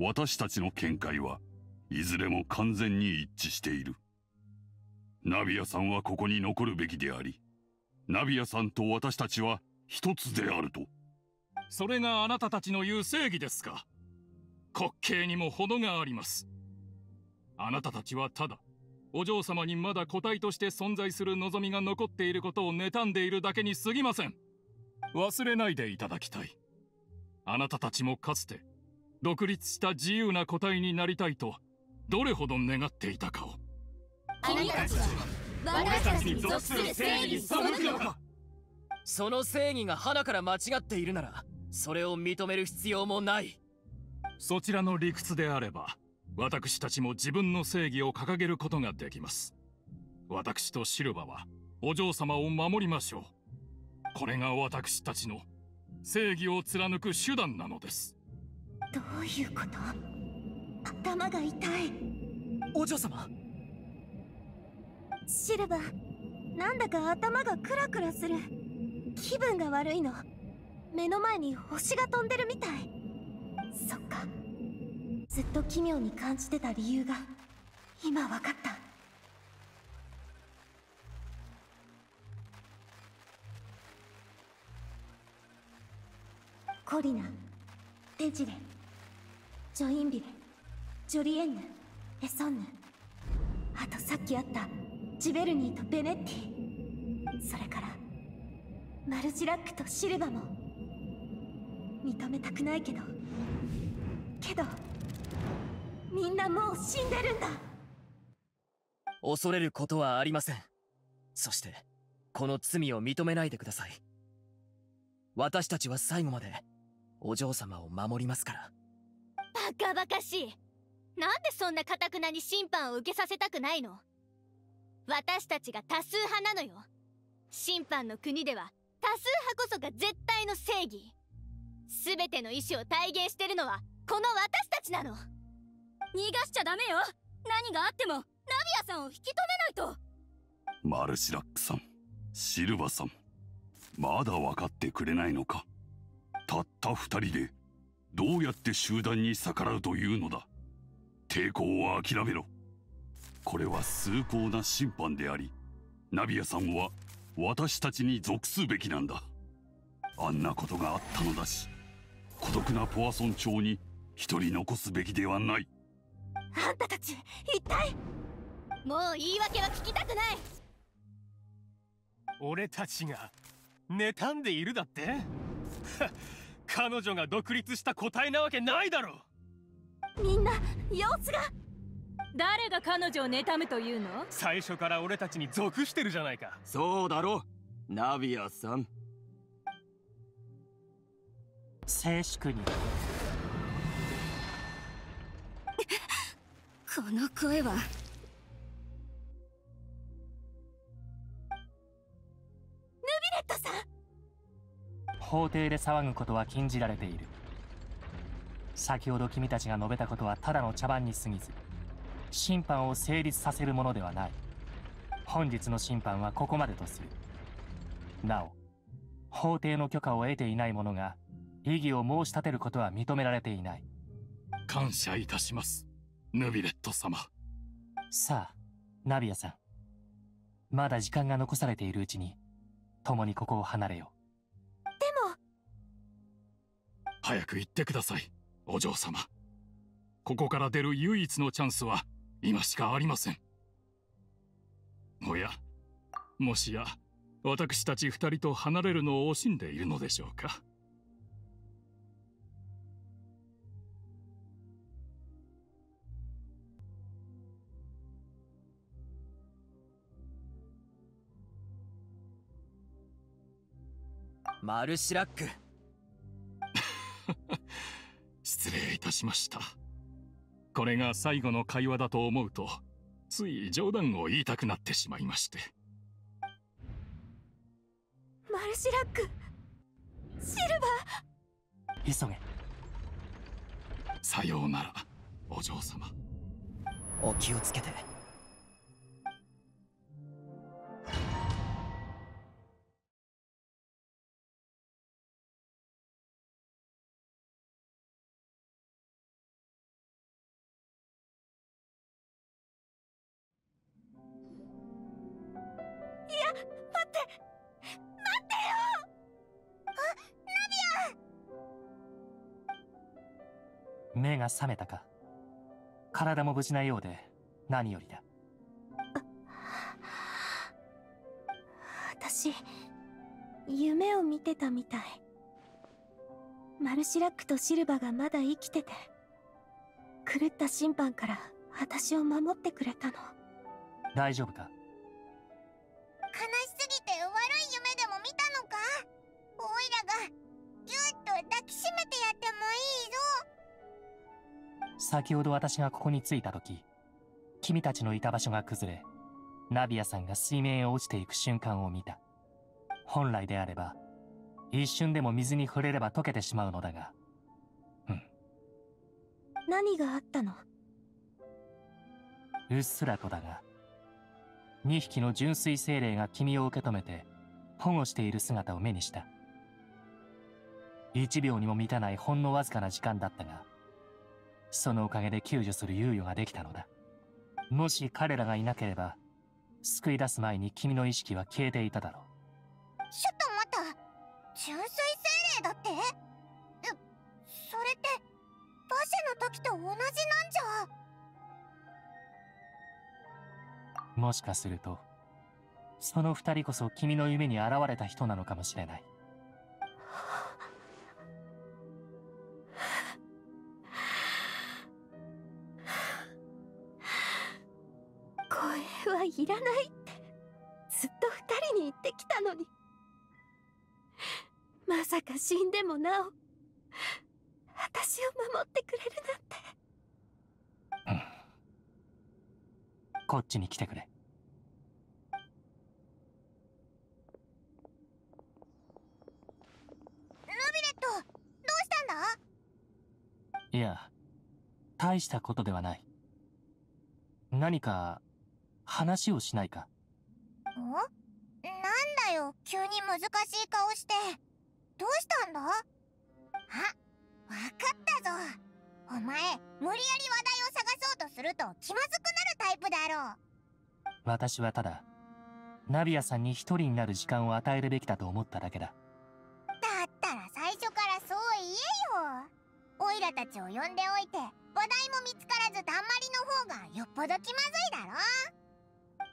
私たちの見解はいずれも完全に一致している。ナビアさんはここに残るべきであり、ナビアさんと私たちは一つであると。それがあなたたちの言う正義ですか。滑稽にも程があります。あなたたちはただお嬢様にまだ個体として存在する望みが残っていることを妬んでいるだけに過ぎません。忘れないでいただきたい。あなたたちもかつて独立した自由な個体になりたいとどれほど願っていたかを。あなたたちは私たちに属する正義に背くのか。その正義が花から間違っているなら、それを認める必要もない。そちらの理屈であれば、私たちも自分の正義を掲げることができます。私とシルバは、お嬢様を守りましょう。これが私たちの正義を貫く手段なのです。どういうこと？頭が痛い。お嬢様。シルバ、なんだか頭がクラクラする。気分が悪いの。目の前に星が飛んでるみたい。そっか、ずっと奇妙に感じてた理由が今わかった。コリナ、デジレ、ジョインビレ、ジョリエンヌ、エソンヌ、あとさっきあったジベルニーとベネッティ、それからマルジラックとシルバも。認めたくないけどみんなもう死んでるんだ。恐れることはありません。そしてこの罪を認めないでください。私たちは最後までお嬢様を守りますから。バカバカしい。なんでそんな頑なに審判を受けさせたくないの。私たちが多数派なのよ。審判の国では多数派こそが絶対の正義。全ての意志を体現してるのはこの私たちなの。逃がしちゃダメよ。何があってもナビアさんを引き止めないと。マルシラックさん、シルバさん、まだ分かってくれないのか。たった2人でどうやって集団に逆らうというのだ。抵抗は諦めろ。これは崇高な審判であり、ナビアさんは私たちに属すべきなんだ。あんなことがあったのだし、孤独なポアソン町に一人残すべきではない。あんたたち一体。もう言い訳は聞きたくない。俺たちが妬んでいるだって。彼女が独立した個体なわけないだろう。みんな様子が。誰が彼女を妬むというの？最初から俺たちに属してるじゃないか。そうだろう、ナビアさん。静粛に。この声は。ヌビレットさん。法廷で騒ぐことは禁じられている。先ほど君たちが述べたことはただの茶番に過ぎず、審判を成立させるものではない。本日の審判はここまでとする。なお、法廷の許可を得ていない者が異議を申し立てることは認められていない。感謝いたします、ヌビレット様。さあ、ナビアさん、まだ時間が残されているうちに共にここを離れよう。でも早く行ってください、お嬢様。ここから出る唯一のチャンスは今しかありません。おや、もしや私たち2人と離れるのを惜しんでいるのでしょうか。マルシラック。失礼いたしました。これが最後の会話だと思うと、つい冗談を言いたくなってしまいまして。マルシラック、シルバー、急げ。さようなら、お嬢様。お気をつけて。目が覚めたか。体も無事なようで何よりだ。私夢を見てたみたい。マルシラックとシルバがまだ生きてて、狂った審判から私を守ってくれたの。大丈夫か？悲しすぎて悪い夢でも見たのか？オイラがぎゅっと抱きしめてやってもいいぞ。先ほど私がここに着いた時、君たちのいた場所が崩れ、ナビアさんが水面へ落ちていく瞬間を見た。本来であれば一瞬でも水に触れれば溶けてしまうのだが、何があったの？うっすらとだが、2匹の純粋精霊が君を受け止めて保護している姿を目にした。1秒にも満たないほんのわずかな時間だったが、そのおかげで救助する猶予ができたのだ。もし彼らがいなければ、救い出す前に君の意識は消えていただろう。ちょっと待った、純粋精霊だって？それってバシェの時と同じなんじゃ。もしかするとその2人こそ君の夢に現れた人なのかもしれない。声はいらないってずっと2人に言ってきたのに、まさか死んでもなお私を守ってくれるなんて。こっちに来てくれ。ルビレット、どうしたんだ？いや、大したことではない。何か話をしないか？ん？なんだよ、急に難しい顔して。どうしたんだ？あ、わかったぞ。お前、無理やり話題を探そうとすると気まずくなるタイプだろう。私はただ、ナビアさんに一人になる時間を与えるべきだと思っただけだ。だったら最初からそう言えよ。オイラたちを呼んでおいて、話題も見つからずだんまりの方がよっぽど気まずいだろ。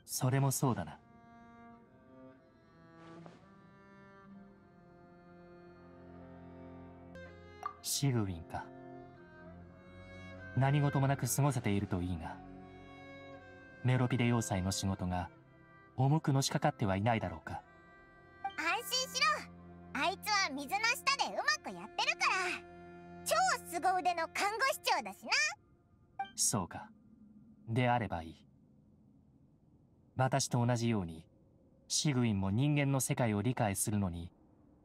それもそうだな。シグウィンか。何事もなく過ごせているといいが、メロピデ要塞の仕事が重くのしかかってはいないだろうか。安心しろ、あいつは水の下でうまくやってるから。超凄腕の看護師長だしな。そうか、であればいい。私と同じようにシグウィンも人間の世界を理解するのに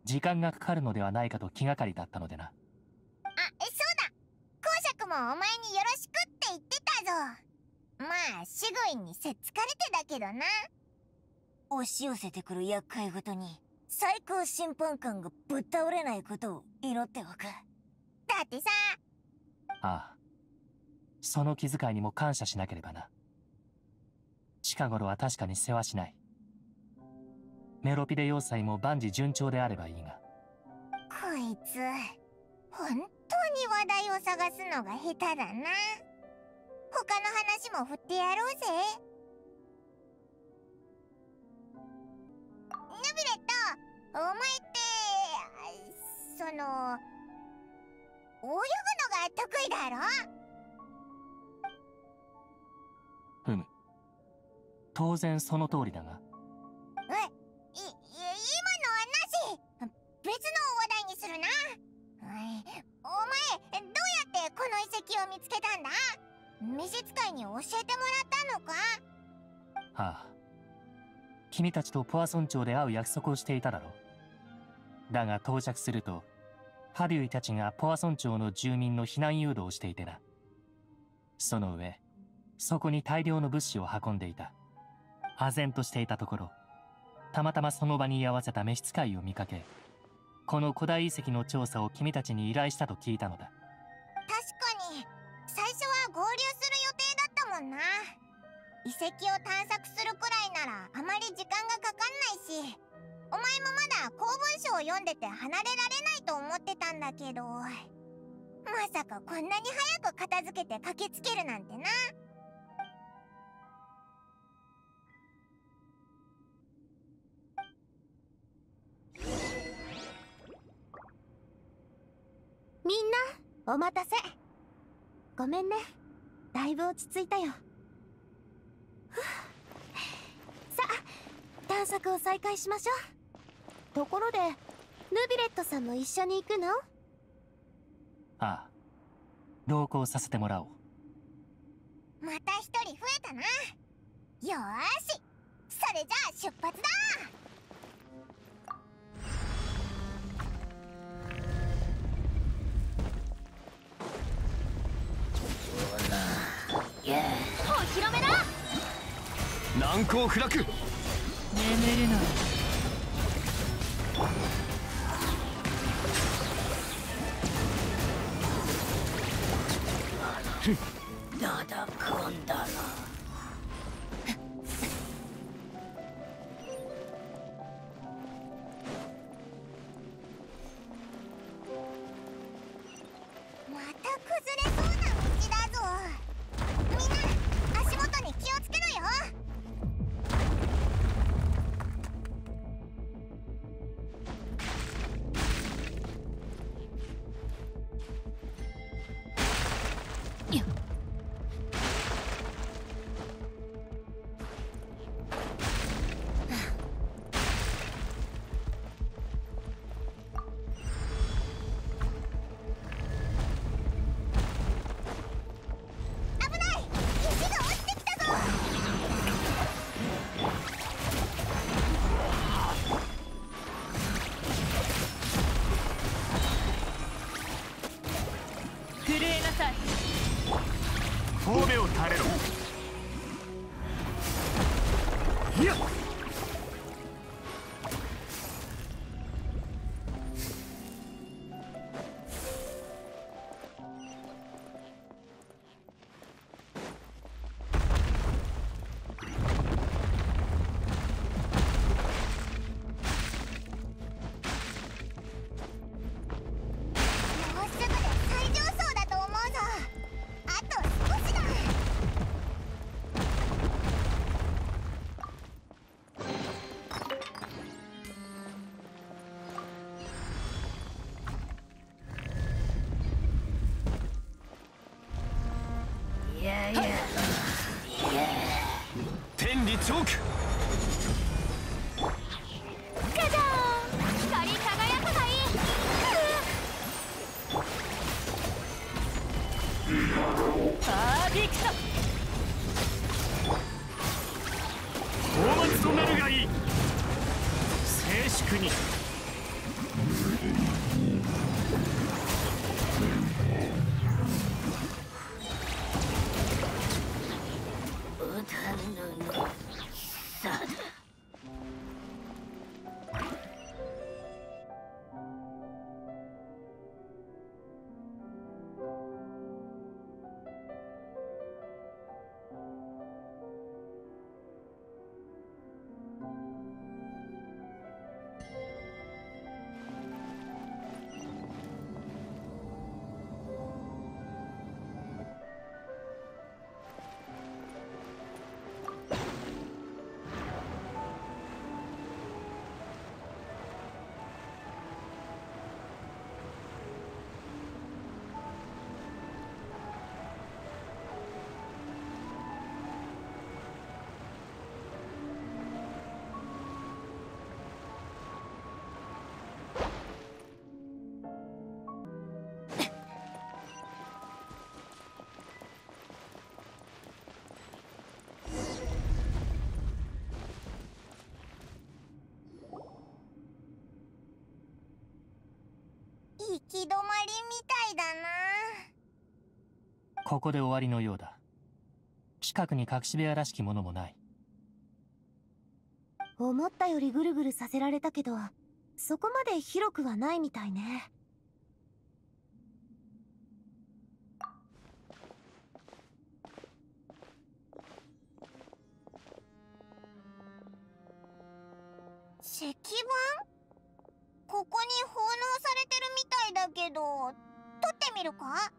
時間がかかるのではないかと気がかりだったのでな。もうお前によろしくって言ってたぞ。まあシグウィンにせっつかれてだけどな。押し寄せてくる厄介ごとに最高審判官がぶっ倒れないことを祈っておく。だってさ。ああ、その気遣いにも感謝しなければな。近頃は確かに世話しない。メロピデ要塞も万事順調であればいいが。こいつ本当に話題を探すのが下手だな。他の話も振ってやろうぜ。ヌビレット、お前ってその泳ぐのが得意だろ？ふむ、当然その通りだが。え、今のはなし。別の話題にするな。お前、どうやってこの遺跡を見つけたんだ？召使いに教えてもらったのか？はあ、君たちとポアソン町で会う約束をしていただろう。だが到着するとハデュイたちがポアソン町の住民の避難誘導をしていてな。その上そこに大量の物資を運んでいた。唖然としていたところ、たまたまその場に居合わせた召使いを見かけ、この古代遺跡の調査を君たちに依頼したと聞いたのだ。確かに最初は合流する予定だったもんな。遺跡を探索するくらいならあまり時間がかかんないし、お前もまだ公文書を読んでて離れられないと思ってたんだけど、まさかこんなに早く片付けて駆けつけるなんてな。みんなお待たせ。ごめんね、だいぶ落ち着いたよ。さあ探索を再開しましょう。ところでルビレットさんも一緒に行くの？ああ、同行させてもらおう。また一人増えたな。よーし、それじゃあ出発だ。お披露目だ。難攻不落。眠るな。だだこんだな。チョークガジャーン、光り輝かない。パーフェクト。放物となるがいい。静粛に。行き止まりみたいだな。ここで終わりのようだ。近くに隠し部屋らしきものもない。思ったよりぐるぐるさせられたけど、そこまで広くはないみたいね。石板？ここに奉納されてるみたいだけど、取っててみるか？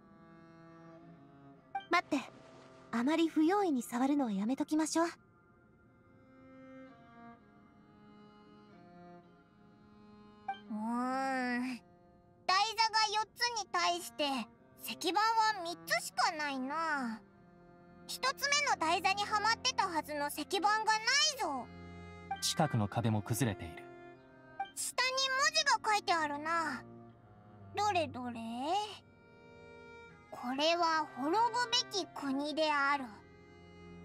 待って、あまり不用意に触るのはやめときましょう。台座が4つに対して石板は3つしかないな。1つ目の台座にはまってたはずの石板がないぞ。近くの壁も崩れている。下に文字が書いてあるな。どれどれ。これは滅ぶべき国である。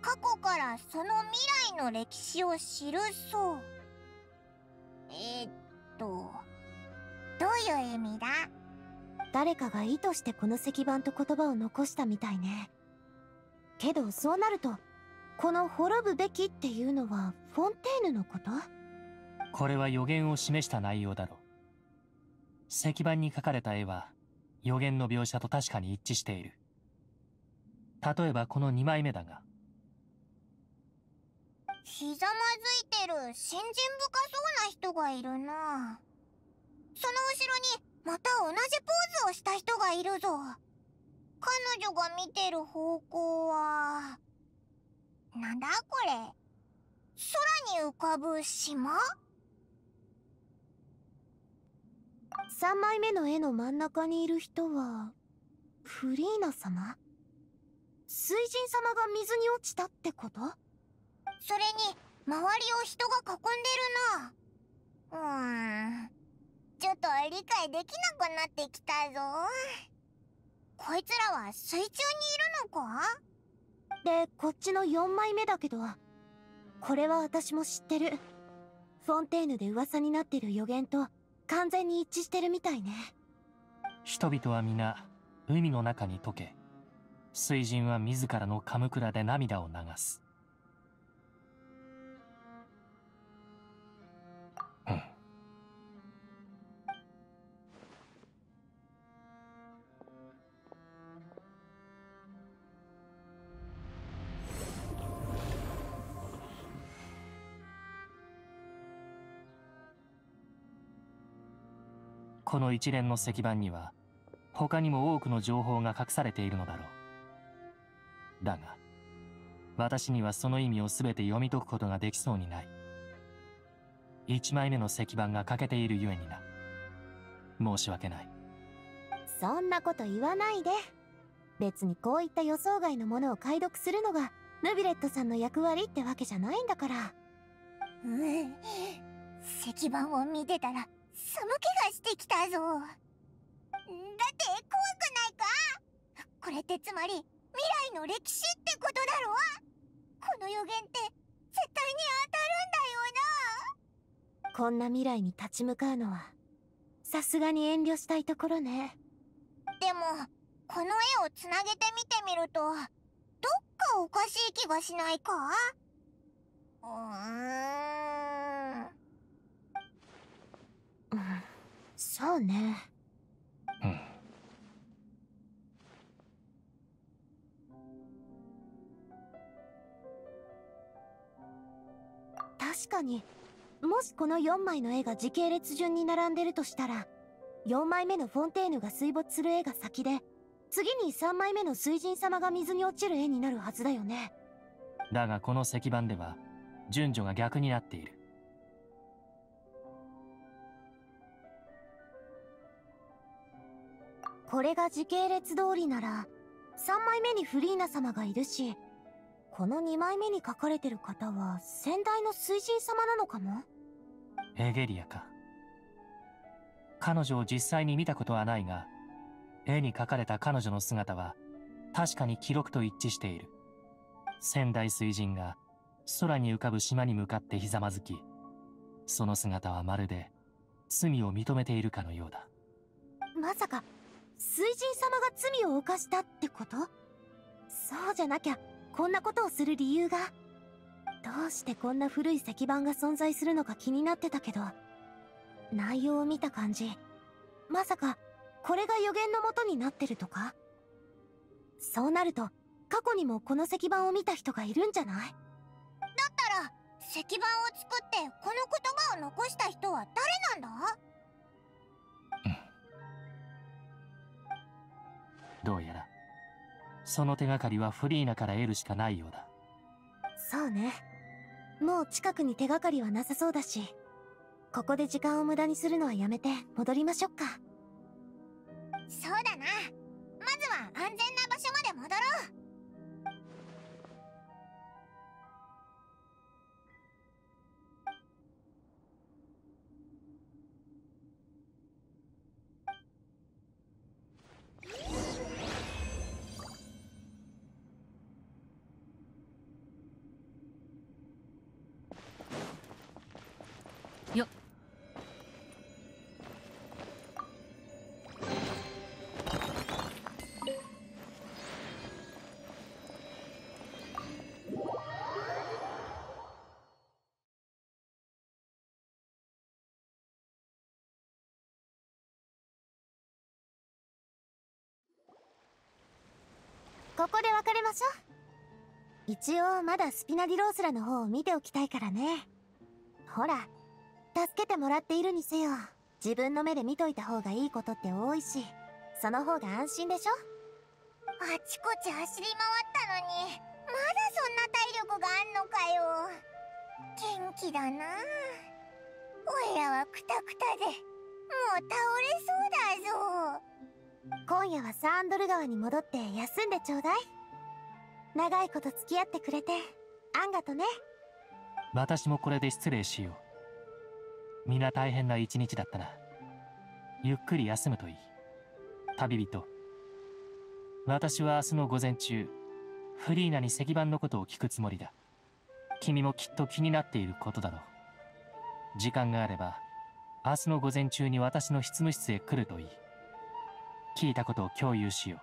過去からその未来の歴史を知るそう。どういう意味だ？誰かが意図してこの石板と言葉を残したみたいね。けどそうなると、この滅ぶべきっていうのはフォンテーヌのこと？これは予言を示した内容だろう。石板に描かれた絵は予言の描写と確かに一致している。例えばこの2枚目だが、ひざまずいてる信心深そうな人がいるな。その後ろにまた同じポーズをした人がいるぞ。彼女が見てる方向はなんだこれ、空に浮かぶ島？3枚目の絵の真ん中にいる人はフリーナ様？水神様が水に落ちたってこと？それに周りを人が囲んでるな。ちょっと理解できなくなってきたぞ。こいつらは水中にいるのか？で、こっちの4枚目だけど、これは私も知ってる。フォンテーヌで噂になってる予言と完全に一致してるみたいね。人々は皆海の中に溶け、水神は自らのカムクラで涙を流す。この一連の石板には他にも多くの情報が隠されているのだろう。だが私にはその意味を全て読み解くことができそうにない。1枚目の石板が欠けているゆえにな。申し訳ない。そんなこと言わないで。別にこういった予想外のものを解読するのがヌビレットさんの役割ってわけじゃないんだから。石板を見てたら寒気がしてきたぞ。だって怖くないか？これってつまり未来の歴史ってことだろ？この予言って絶対に当たるんだよな。こんな未来に立ち向かうのはさすがに遠慮したいところね。でもこの絵をつなげて見てみるとどっかおかしい気がしないか？そうね。確かに、もしこの4枚の絵が時系列順に並んでるとしたら、4枚目のフォンテーヌが水没する絵が先で、次に3枚目の水神様が水に落ちる絵になるはずだよね。だがこの石板では順序が逆になっている。これが時系列通りなら3枚目にフリーナ様がいるし、この2枚目に書かれてる方は先代の水神様なのかも。エゲリアか。彼女を実際に見たことはないが、絵に書かれた彼女の姿は確かに記録と一致している。先代水神が空に浮かぶ島に向かってひざまずき、その姿はまるで罪を認めているかのようだ。まさか水神様が罪を犯したってこと？そうじゃなきゃこんなことをする理由が。どうしてこんな古い石板が存在するのか気になってたけど、内容を見た感じ、まさかこれが予言の元になってるとか？そうなると過去にもこの石板を見た人がいるんじゃない？だったら石板を作ってこの言葉を残した人は誰なんだ？どうやらその手がかりはフリーナから得るしかないようだ。そうね、もう近くに手がかりはなさそうだし、ここで時間を無駄にするのはやめて戻りましょっか。そうだな、まずは安全な場所まで戻ろう。ここで別れましょう。一応まだスピナディロースラの方を見ておきたいからね。ほら、助けてもらっているにせよ自分の目で見といた方がいいことって多いし、その方が安心でしょ。あちこち走り回ったのにまだそんな体力があんのかよ。元気だなあ。おいらはクタクタでもう倒れそうだぞ。今夜はサンドル川に戻って休んでちょうだい。長いこと付き合ってくれてあんがとね。私もこれで失礼しよう。みんな大変な一日だったな。ゆっくり休むといい、旅人。私は明日の午前中フリーナに石板のことを聞くつもりだ。君もきっと気になっていることだろう。時間があれば明日の午前中に私の執務室へ来るといい。聞いたことを共有しよう。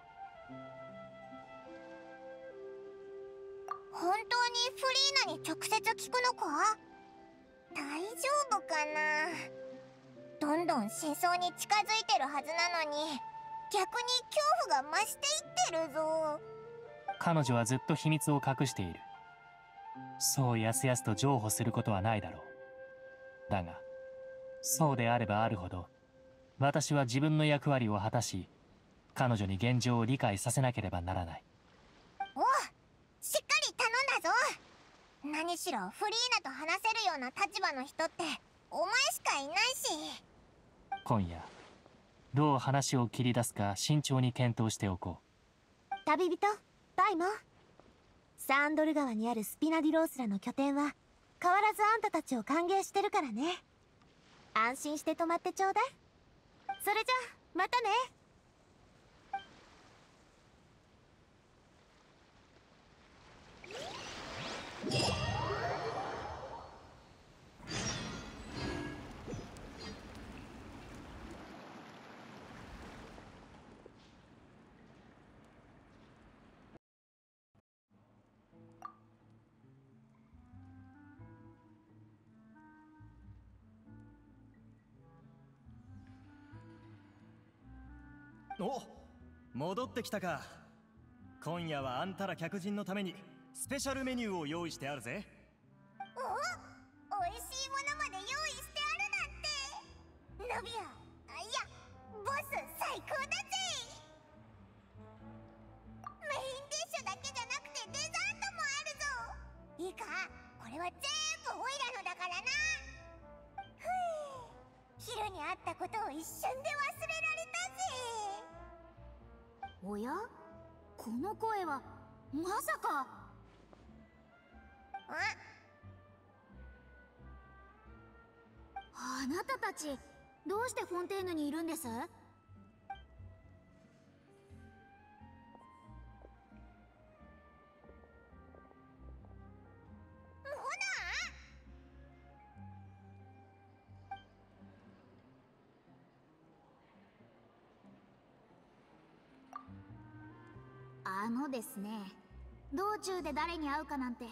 本当にフリーナに直接聞くのか？大丈夫かな？どんどん真相に近づいてるはずなのに、逆に恐怖が増していってるぞ。彼女はずっと秘密を隠している。そうやすやすと譲歩することはないだろう。だがそうであればあるほど私は自分の役割を果たし、彼女に現状を理解させなければならない。おう、しっかり頼んだぞ。何しろフリーナと話せるような立場の人ってお前しかいないし。今夜どう話を切り出すか慎重に検討しておこう。旅人ダイモン、サンドル川にあるスピナディロースラの拠点は変わらずあんたたちを歓迎してるからね。安心して泊まってちょうだい。それじゃまたね。お、戻ってきたか。今夜はあんたら客人のためにスペシャルメニューを用意してあるぜ。お、おいしいものまで用意してあるなんて。ナビア、いやボス、最高だぜ。メインディッシュだけじゃなくてデザートもあるぞ。いいか、これは全部オイラのだからな。ふう、昼にあったことを一瞬で忘れられたぜ。おや、この声はまさか。あなたたちどうしてフォンテーヌにいるんです？ですね、道中で誰に会うかなんて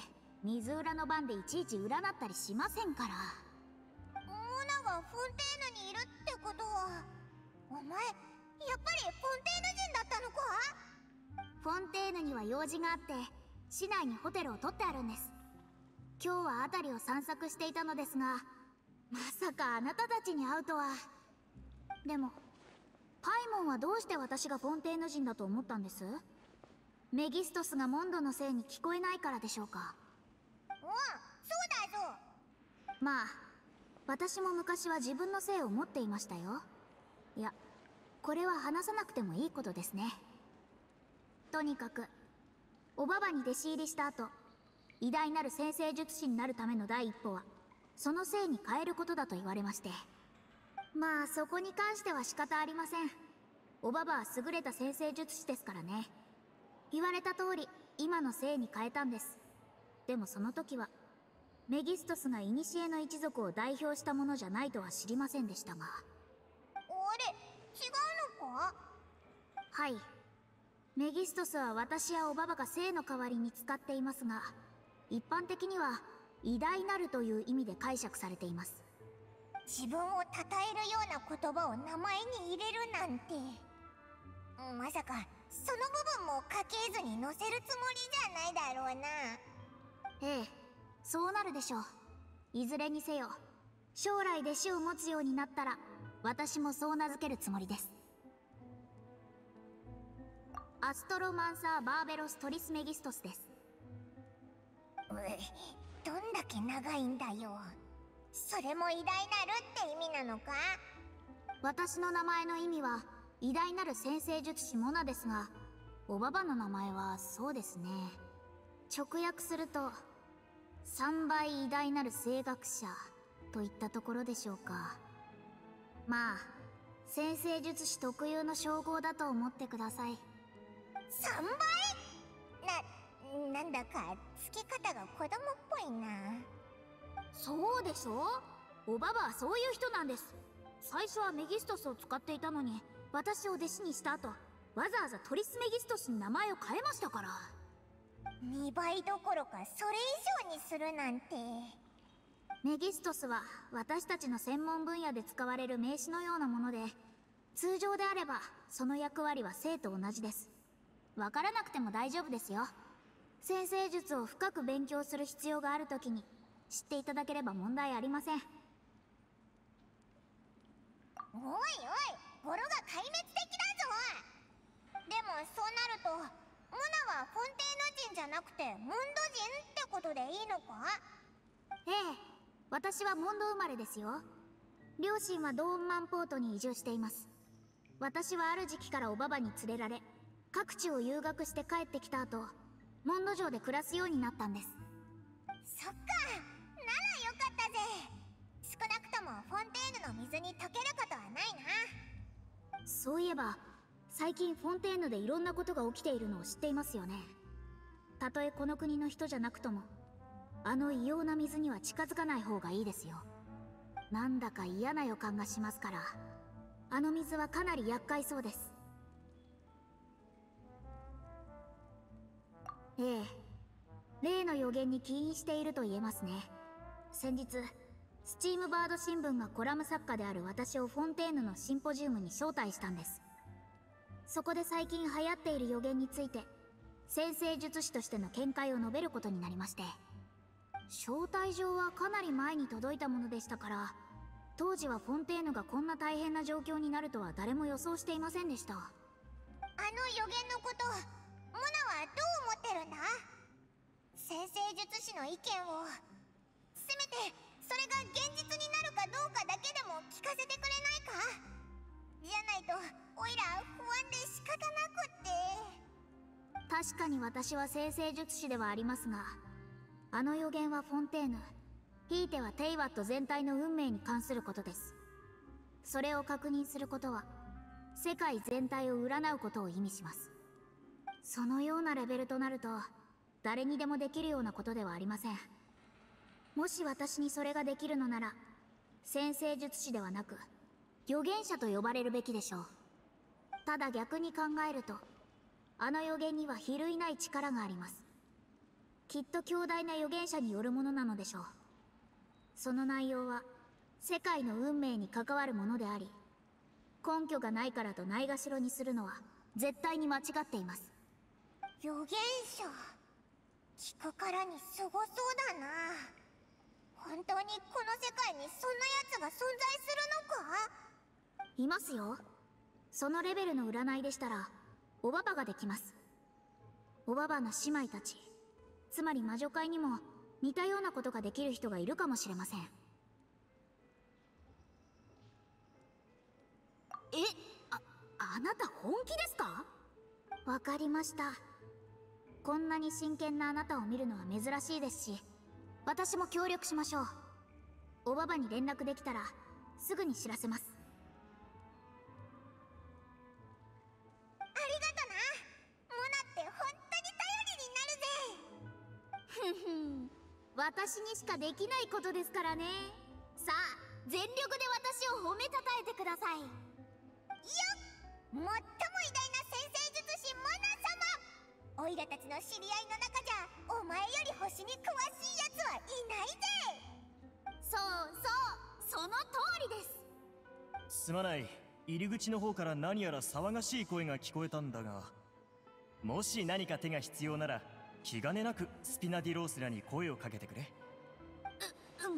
水裏の番でいちいち占ったりしませんから。モナがフォンテーヌにいるってことは、お前やっぱりフォンテーヌ人だったのか？フォンテーヌには用事があって市内にホテルを取ってあるんです。今日は辺りを散策していたのですが、まさかあなたたちに会うとは。でもパイモンはどうして私がフォンテーヌ人だと思ったんです？メギストスがモンドのせいに聞こえないからでしょうか。うん、そうだぞ。まあ、私も昔は自分のせいを持っていましたよ。いや、これは話さなくてもいいことですね。とにかく、おばばに弟子入りした後、偉大なる先生術師になるための第一歩は、そのせいに変えることだと言われまして。まあ、そこに関しては仕方ありません。おばばは優れた先生術師ですからね。言われた通り、今のせいに変えたんです。でもその時は、メギストスが古の一族を代表したものじゃないとは知りませんでしたが。あれ、違うのか？はい。メギストスは私やおばばが姓の代わりに使っていますが、一般的には偉大なるという意味で解釈されています。自分を称えるような言葉を名前に入れるなんて、まさかその部分も家系図に載せるつもりじゃないだろうな。ええ、そうなるでしょう。いずれにせよ、将来弟子を持つようになったら私もそう名付けるつもりです。アストロマンサー・バーベロス・トリスメギストスです。うい、どんだけ長いんだよ。それも偉大なるって意味なのか？私の名前の意味は偉大なる先生術師モナですが、おばばの名前はそうですね、直訳すると3倍偉大なる声楽者といったところでしょうか。まあ、先生術師特有の称号だと思ってください。3倍？なんだか付き方が子供っぽいな。そうでしょ？おばばはそういう人なんです。最初はメギストスを使っていたのに、私を弟子にした後、わざわざトリスメギストスに名前を変えましたから。2倍どころかそれ以上にするなんて。メギストスは私たちの専門分野で使われる名詞のようなもので、通常であればその役割は生と同じです。わからなくても大丈夫ですよ。先生術を深く勉強する必要があるときに知っていただければ問題ありません。おいおい、語呂が壊滅的だぞ。でもそうなると、モナはフォンテーヌ人じゃなくてモンド人ってことでいいのか？ええ、私はモンド生まれですよ。両親はドーンマンポートに移住しています。私はある時期からおばばに連れられ、各地を遊学して帰ってきた後、モンド城で暮らすようになったんです。そっか、ならよかったぜ。少なくともフォンテーヌの水に溶けることはないな。そういえば最近フォンテーヌでいろんなことが起きているのを知っていますよね。たとえこの国の人じゃなくとも、あの異様な水には近づかない方がいいですよ。なんだか嫌な予感がしますから、あの水はかなり厄介そうです。ええ、例の予言に起因していると言えますね。先日、スチームバード新聞がコラム作家である私をフォンテーヌのシンポジウムに招待したんです。そこで最近流行っている予言について、先生術師としての見解を述べることになりまして。招待状はかなり前に届いたものでしたから、当時はフォンテーヌがこんな大変な状況になるとは誰も予想していませんでした。あの予言のこと、モナはどう思ってるんだ？先生術師の意見を、せめてそれが現実になるかどうかだけでも聞かせてくれないか？じゃないとオイラ不安で仕方なくって。確かに私は先生術師ではありますが、あの予言はフォンテーヌ、ひいてはテイワット全体の運命に関することです。それを確認することは世界全体を占うことを意味します。そのようなレベルとなると、誰にでもできるようなことではありません。もし私にそれができるのなら、先生術師ではなく預言者と呼ばれるべきでしょう。ただ逆に考えると、あの預言には比類ない力があります。きっと強大な預言者によるものなのでしょう。その内容は世界の運命に関わるものであり、根拠がないからとないがしろにするのは絶対に間違っています。預言者、聞くからにすごそうだな。本当にこの世界にそんな奴が存在するのか？いますよ。そのレベルの占いでしたらおばばができます。おばばの姉妹たち、つまり魔女界にも似たようなことができる人がいるかもしれません。あなた本気ですか？わかりました。こんなに真剣なあなたを見るのは珍しいですし、私も協力しましょう。おばばに連絡できたらすぐに知らせます。ありがとな、モナって本当に頼りになるぜ。私にしかできないことですからね。さあ、全力で私を褒めたたえてください。よっ、最も偉大な占星術師モナ様、オイラたちの知り合いの中じゃお前より星に詳しいやつはいないぜ。そう、その通りです。すまない、入り口の方から何やら騒がしい声が聞こえたんだが、もし何か手が必要なら気兼ねなくスピナディロースらに声をかけてくれ。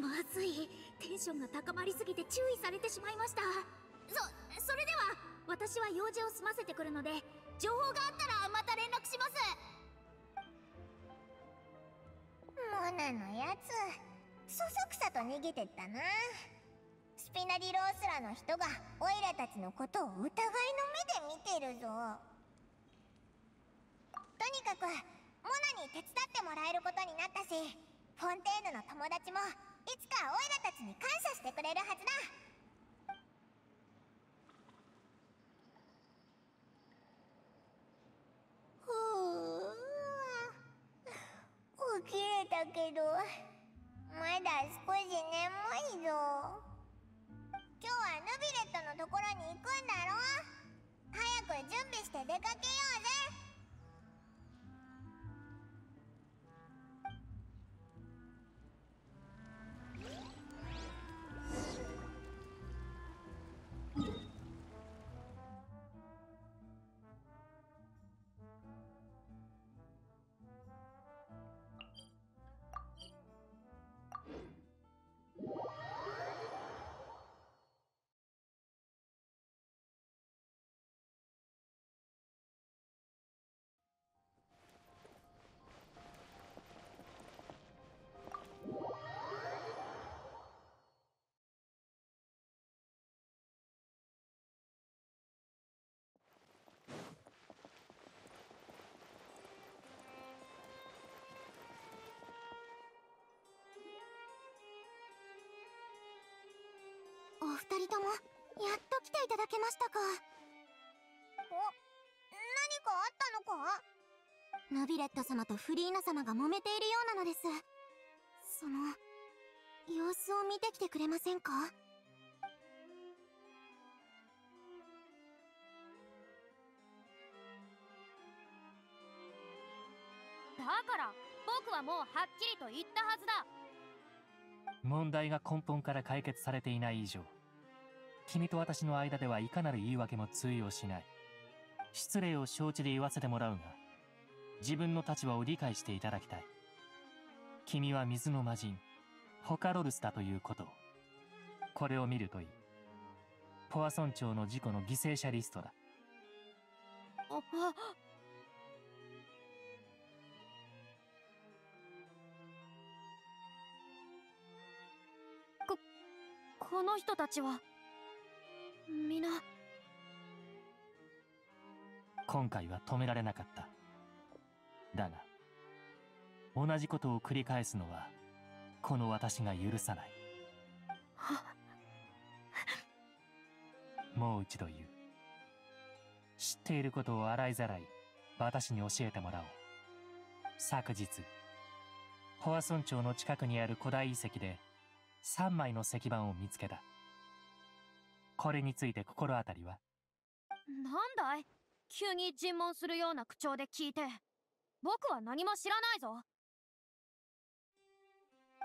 まずい、テンションが高まりすぎて注意されてしまいました。それでは私は用事を済ませてくるので、情報があったらまた連絡します。モナのやつ、そそくさと逃げてったな。スピナディロースラの人がオイラたちのことを疑いの目で見てるぞ。とにかくモナに手伝ってもらえることになったし、フォンテーヌの友達もいつかオイラたちに感謝してくれるはずだ。起きれたけどまだ少し眠いぞ。今日はヌビレットのところに行くんだろ。早く準備して出かけようぜ。お二人ともやっと来ていただけましたか。お、何かあったのか。ヌビレット様とフリーナ様が揉めているようなのです。その様子を見てきてくれませんか。だから僕はもうはっきりと言ったはずだ。問題が根本から解決されていない以上、君と私の間ではいかなる言い訳も通用しない。失礼を承知で言わせてもらうが、自分の立場を理解していただきたい。君は水の魔人、ホカロルスだということ。これを見るといい。ポワソン町の事故の犠牲者リストだ。この人たちは皆…今回は止められなかった。だが同じことを繰り返すのはこの私が許さない。もう一度言う。知っていることを洗いざらい私に教えてもらおう。昨日ホワソン町の近くにある古代遺跡で3枚の石板を見つけた。これについて心当たりは？なんだい、急に尋問するような口調で聞いて。僕は何も知らないぞ。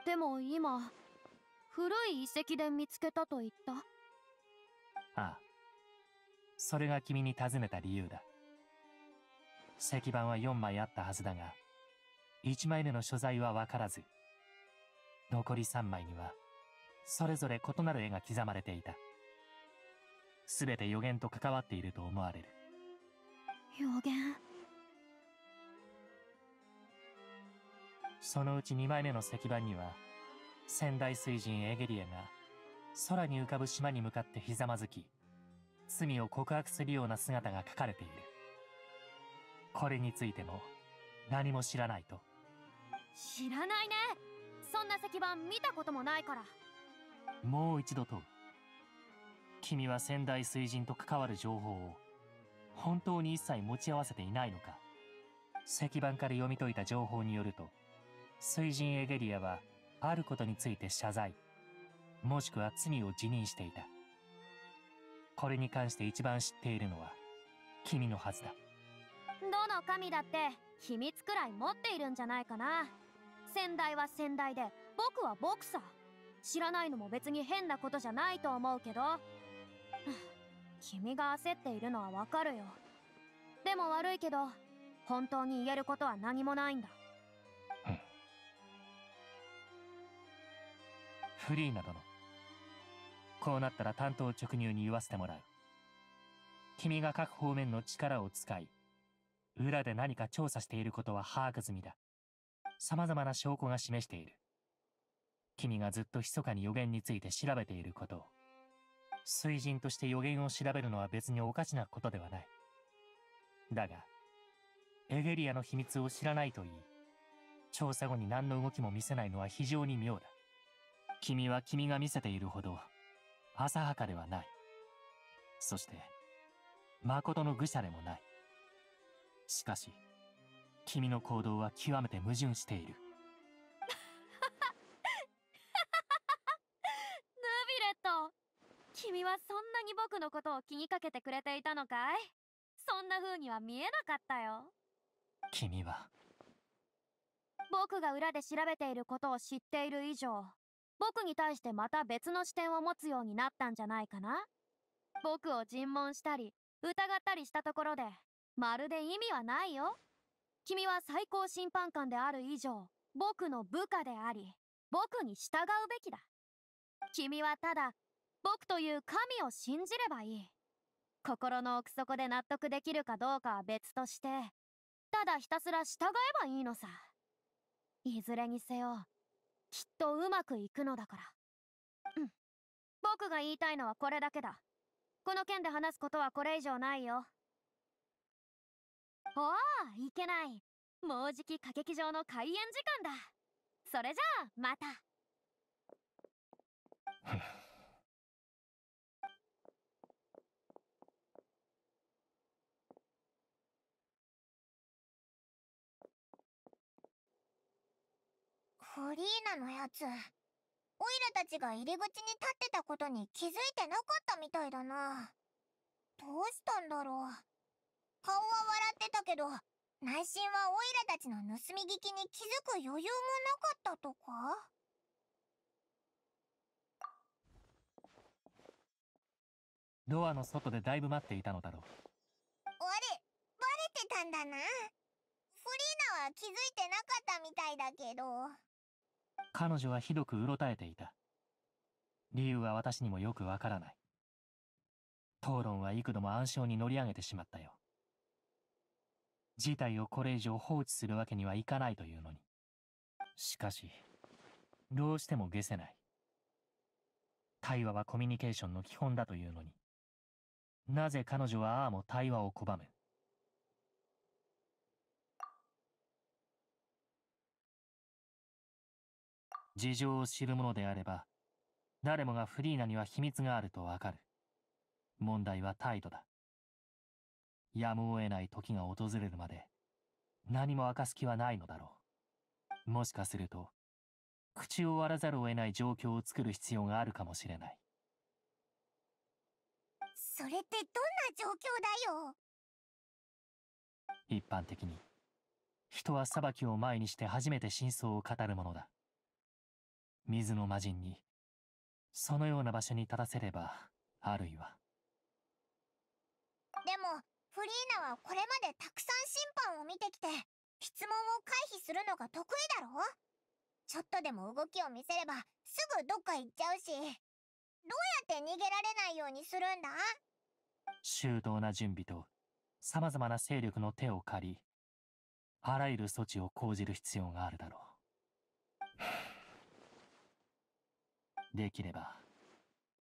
でも今、古い遺跡で見つけたと言った。ああ、それが君に尋ねた理由だ。石板は4枚あったはずだが、1枚目の所在は分からず、残り3枚にはそれぞれ異なる絵が刻まれていた。全て予言と関わっていると思われる。予言。そのうち2枚目の石板には、先代水神エゲリアが空に浮かぶ島に向かってひざまずき、罪を告白するような姿が書かれている。これについても何も知らないと。知らないね。そんな石板見たこともないから。もう一度問う。君は先代水神と関わる情報を本当に一切持ち合わせていないのか。石板から読み解いた情報によると、水神エゲリアはあることについて謝罪、もしくは罪を辞任していた。これに関して一番知っているのは君のはずだ。どの神だって秘密くらい持っているんじゃないかな。先代は先代で僕は僕さ。知らないのも別に変なことじゃないと思うけど。君が焦っているのはわかるよ。でも悪いけど本当に言えることは何もないんだ。フリーナ殿、こうなったら単刀直入に言わせてもらう。君が各方面の力を使い、裏で何か調査していることは把握済みだ。様々な証拠が示している。君がずっと密かに予言について調べていることを。水神として予言を調べるのは別におかしなことではない。だが、エゲリアの秘密を知らないといい、調査後に何の動きも見せないのは非常に妙だ。君は君が見せているほど、浅はかではない。そして、誠の愚者でもない。しかし、君の行動は極めて矛盾している。ヌビレット、君はそんなに僕のことを気にかけてくれていたのかい？そんな風には見えなかったよ。君は。僕が裏で調べていることを知っている以上、僕に対してまた別の視点を持つようになったんじゃないかな。僕を尋問したり疑ったりしたところでまるで意味はないよ。君は最高審判官である以上、僕の部下であり、僕に従うべきだ。君はただ僕という神を信じればいい。心の奥底で納得できるかどうかは別として、ただひたすら従えばいいのさ。いずれにせよきっとうまくいくのだから。うん。僕が言いたいのはこれだけだ。この件で話すことはこれ以上ないよ。おお、いけない。もうじき歌劇場の開演時間だ。それじゃあ、また。フリーナのやつ、オイラたちが入り口に立ってたことに気づいてなかったみたいだな。どうしたんだろう。顔は笑ってたけど、内心はオイラたちの盗み聞きに気づく余裕もなかったとか？ドアの外でだいぶ待っていたのだろう。バレてたんだな。フリーナは気づいてなかったみたいだけど。彼女はひどくうろたえていた。理由は私にもよくわからない。討論は幾度も暗礁に乗り上げてしまったよ。事態をこれ以上放置するわけにはいかないというのに。しかし、どうしても解せない。対話はコミュニケーションの基本だというのに。なぜ彼女はああも対話を拒む。事情を知るものであれば、誰もがフリーナには秘密があるとわかる。問題は態度だ。やむを得ない時が訪れるまで、何も明かす気はないのだろう。もしかすると、口を割らざるを得ない状況を作る必要があるかもしれない。それってどんな状況だよ。一般的に、人は裁きを前にして初めて真相を語るものだ。水の魔人に、そのような場所に立たせれば、あるいは。でも、フリーナはこれまでたくさん審判を見てきて、質問を回避するのが得意だろ？ちょっとでも動きを見せれば、すぐどっか行っちゃうし、どうやって逃げられないようにするんだ？周到な準備と様々な勢力の手を借り、あらゆる措置を講じる必要があるだろう。できれば、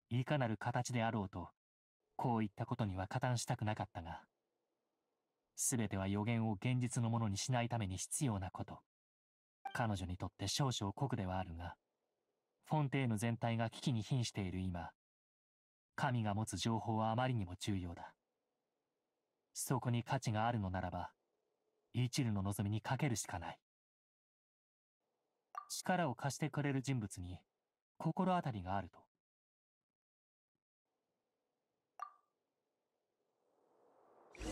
いかなる形であろうと、こういったことには加担したくなかったが、すべては予言を現実のものにしないために必要なこと。彼女にとって少々酷ではあるが、フォンテーヌ全体が危機に瀕している今、神が持つ情報はあまりにも重要だ。そこに価値があるのならば、一縷の望みにかけるしかない。力を貸してくれる人物に心当たりがあると。よし、こ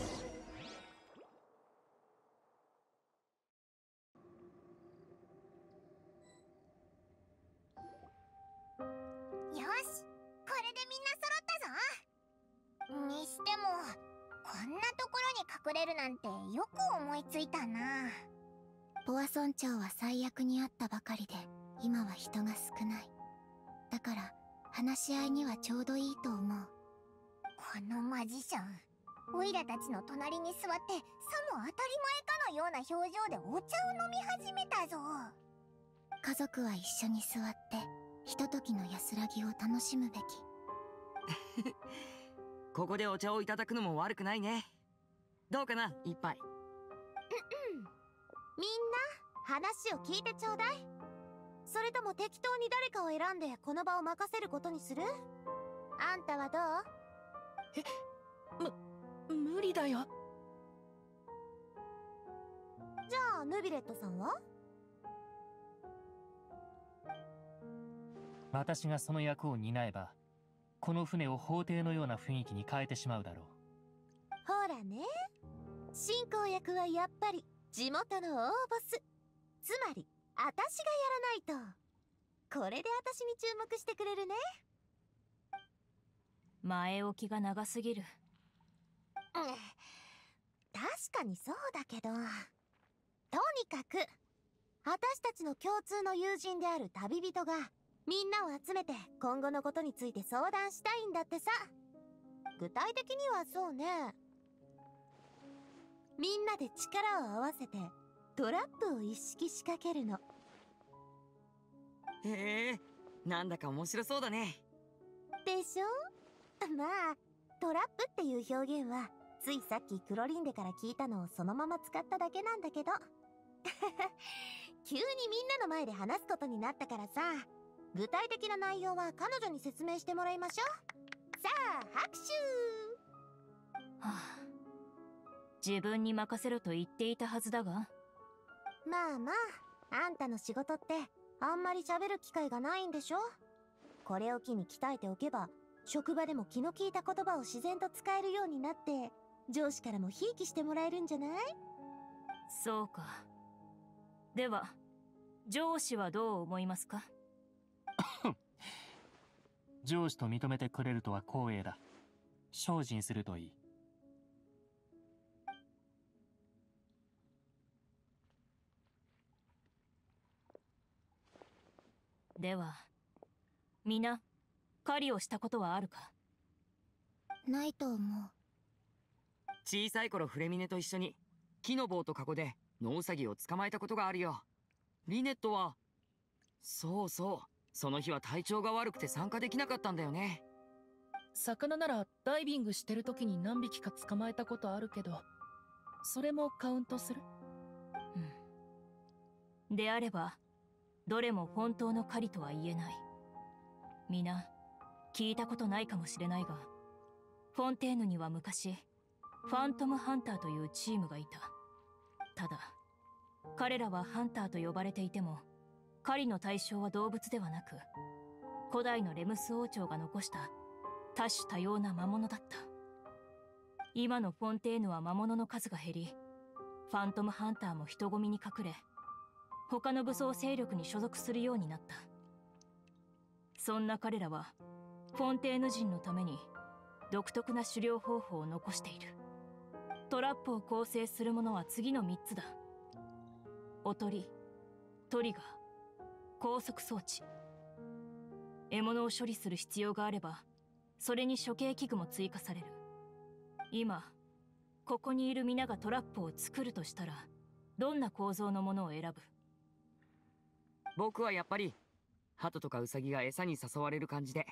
れでみんな揃ったぞ。にしても、こんなところに隠れるなんてよく思いついたな。ボア村長は最悪にあったばかりで、今は人が少ない。だから話し合いにはちょうどいいと思う。このマジシャン、オイラたちの隣に座って、さも当たり前かのような表情でお茶を飲み始めたぞ。家族は一緒に座ってひとときの安らぎを楽しむべき。ここでお茶をいただくのも悪くないね。どうかな、一杯。うんうん。みんな、話を聞いてちょうだい。それとも適当に誰かを選んでこの場を任せることにする？あんたはどう？無理だよ。じゃあ、ヌビレットさんは？私がその役を担えば、この船を法廷のような雰囲気に変えてしまうだろう。ほらね、進行役はやっぱり地元の大ボス、つまり私がやらないと。これで私に注目してくれるね。前置きが長すぎる。うん、確かにそうだけど、とにかく私たちの共通の友人である旅人がみんなを集めて今後のことについて相談したいんだってさ。具体的にはそうね、みんなで力を合わせてトラップを一式仕掛けるの。へえ、なんだか面白そうだね。でしょ？まあ、トラップっていう表現はついさっきクロリンデから聞いたのをそのまま使っただけなんだけど急にみんなの前で話すことになったからさ、具体的な内容は彼女に説明してもらいましょう。さあ、拍手。はあ、自分に任せろと言っていたはずだが。まあまあ、あんたの仕事ってあんまり喋る機会がないんでしょ。これを機に鍛えておけば、職場でも気の利いた言葉を自然と使えるようになって、上司からもひいきしてもらえるんじゃない？そうか。では、上司はどう思いますか？上司と認めてくれるとは光栄だ。精進するといい。では、皆、狩りをしたことはあるか？ないと思う。小さい頃、フレミネと一緒に木の棒とカゴでノウサギを捕まえたことがあるよ。リネットは、そうそう、その日は体調が悪くて参加できなかったんだよね。魚ならダイビングしてる時に何匹か捕まえたことあるけど、それもカウントする？うん。であれば、どれも本当の狩りとは言えない。皆、聞いたことないかもしれないが、フォンテーヌには昔、ファントムハンターというチームがいた。ただ、彼らはハンターと呼ばれていても、狩りの対象は動物ではなく、古代のレムス王朝が残した多種多様な魔物だった。今のフォンテーヌは魔物の数が減り、ファントムハンターも人混みに隠れ、他の武装勢力に所属するようになった。そんな彼らはフォンテーヌ人のために独特な狩猟方法を残している。トラップを構成するものは次の3つだ。おとり、トリガー、拘束装置。獲物を処理する必要があれば、それに処刑器具も追加される。今ここにいる皆がトラップを作るとしたらどんな構造のものを選ぶ？僕はやっぱりハトとかウサギが餌に誘われる感じで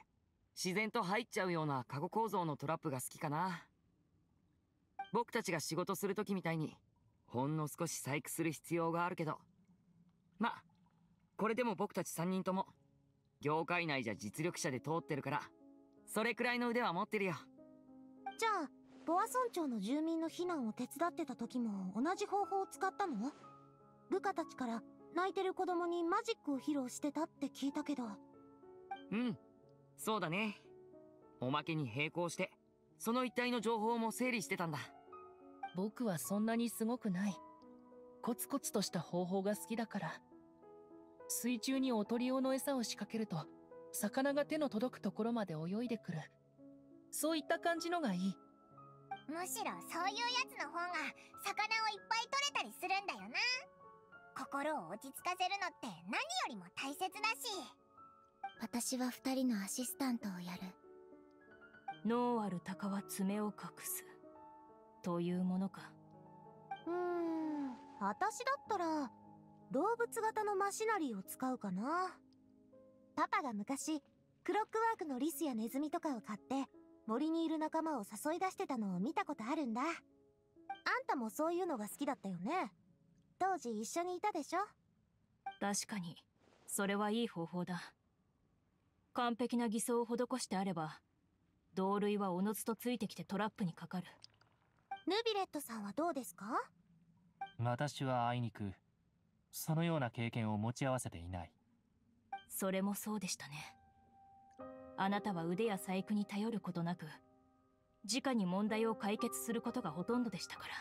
自然と入っちゃうようなカゴ構造のトラップが好きかな。僕たちが仕事する時みたいにほんの少し細工する必要があるけど、まあこれでも僕たち3人とも業界内じゃ実力者で通ってるからそれくらいの腕は持ってるよ。じゃあボア村長の住民の避難を手伝ってた時も同じ方法を使ったの？部下たちから泣いてる子供にマジックを披露してたって聞いたけど。うん、そうだね。おまけに並行してその一帯の情報も整理してたんだ。僕はそんなにすごくない。コツコツとした方法が好きだから。水中におとり用の餌を仕掛けると魚が手の届くところまで泳いでくる、そういった感じのがいい。むしろそういうやつの方が魚をいっぱい取れたりするんだよな。心を落ち着かせるのって何よりも大切だし。私は2人のアシスタントをやる。ノーアルタカは爪を隠すというものか。私だったら動物型のマシナリーを使うかな。パパが昔クロックワークのリスやネズミとかを買って森にいる仲間を誘い出してたのを見たことあるんだ。あんたもそういうのが好きだったよね。当時一緒にいたでしょ。確かにそれはいい方法だ。完璧な偽装を施してあれば同類はおのずとついてきてトラップにかかる。ヌビレットさんはどうですか？私はあいにくそのような経験を持ち合わせていない。それもそうでしたね。あなたは腕や細工に頼ることなく直に問題を解決することがほとんどでしたから。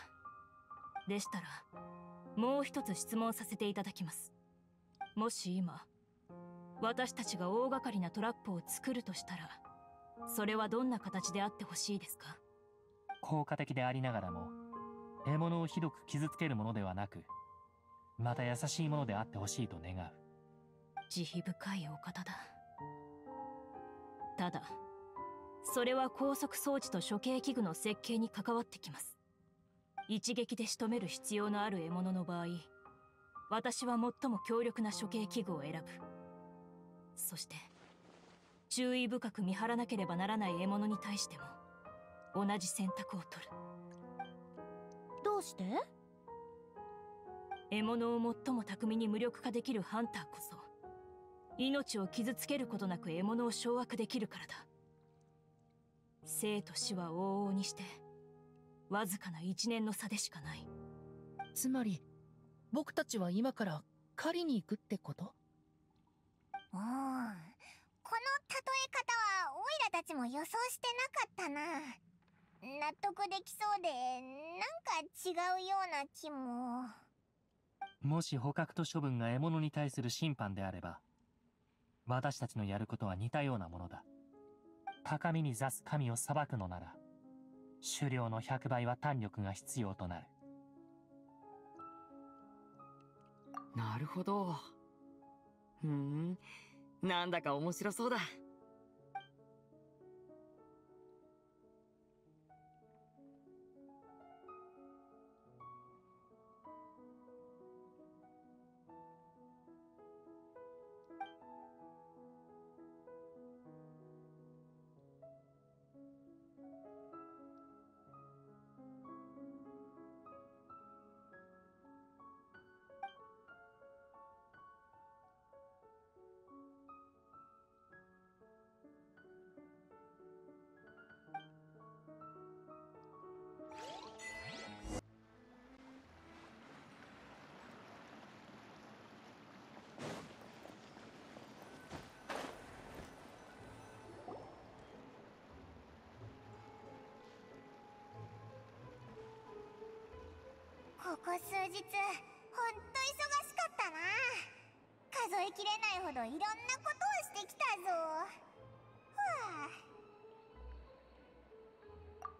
でしたらもう一つ質問させていただきます。もし今私たちが大掛かりなトラップを作るとしたらそれはどんな形であってほしいですか？効果的でありながらも獲物をひどく傷つけるものではなく、また優しいものであってほしいと願う。慈悲深いお方だ。ただそれは高速装置と処刑器具の設計に関わってきます。一撃で仕留める必要のある獲物の場合、私は最も強力な処刑器具を選ぶ。そして注意深く見張らなければならない獲物に対しても同じ選択を取る。どうして？獲物を最も巧みに無力化できるハンターこそ命を傷つけることなく獲物を掌握できるからだ。生と死は往々にしてわずかな1年の差でしかない。つまり僕たちは今から狩りに行くってこと？うん、この例え方はオイラたちも予想してなかったな。納得できそうでなんか違うような気も。もし捕獲と処分が獲物に対する審判であれば私たちのやることは似たようなものだ。高みに座す神を裁くのなら狩猟の100倍は胆力が必要となる。なるほど。なんだか面白そうだ。ここ数日、ほんと忙しかったな。数えきれないほどいろんなことをしてきたぞ。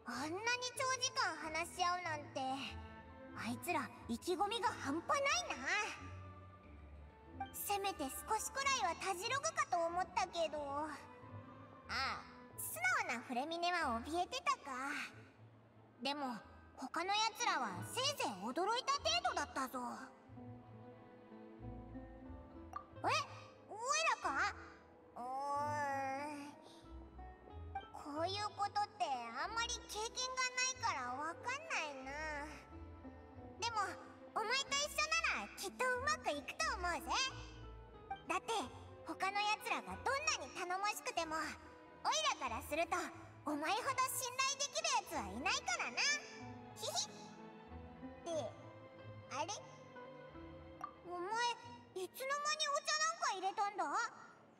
あんなに長時間話し合うなんて、あいつら意気込みが半端ないな。せめて少しくらいはたじろぐかと思ったけど、ああ、素直なフレミネは怯えてたか。でも他のやつらはせいぜい驚いた程度だったぞ。え、おいらか？こういうことってあんまり経験がないからわかんないな。でもお前と一緒ならきっとうまくいくと思うぜ。だって他のやつらがどんなに頼もしくてもおいらからするとお前ほど信頼できるやつはいないからな。ヒヒってあれ、お前いつの間にお茶なんか入れたんだ？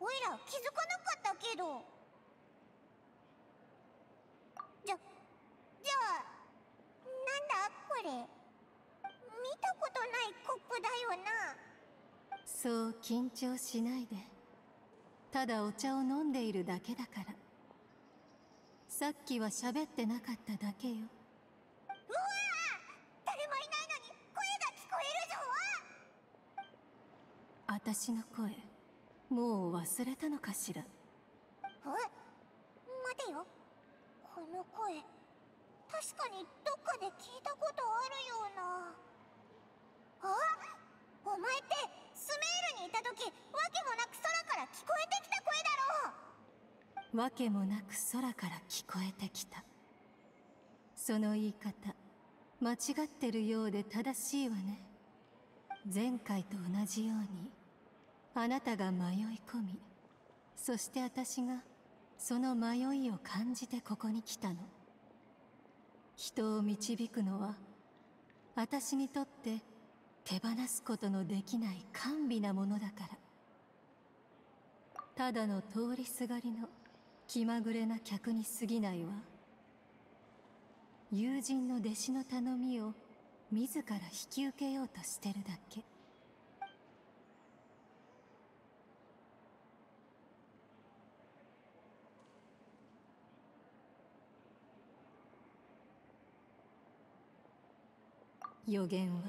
おいら気づかなかったけど。じゃあなんだこれ、見たことないコップだよな。そう緊張しないで、ただお茶を飲んでいるだけだから。さっきは喋ってなかっただけよ。うわあ、誰もいないのに声が聞こえるぞ。私の声もう忘れたのかしら。え、待てよ、この声確かにどっかで聞いたことあるような。あ、お前ってスメールにいた時、わけもなく空から聞こえてきた声だろう。わけもなく空から聞こえてきた、その言い方間違ってるようで正しいわね。前回と同じようにあなたが迷い込み、そして私がその迷いを感じてここに来たの。人を導くのは私にとって手放すことのできない甘美なものだから。ただの通りすがりの気まぐれな客に過ぎないわ。友人の弟子の頼みを自ら引き受けようとしてるだけ。予言は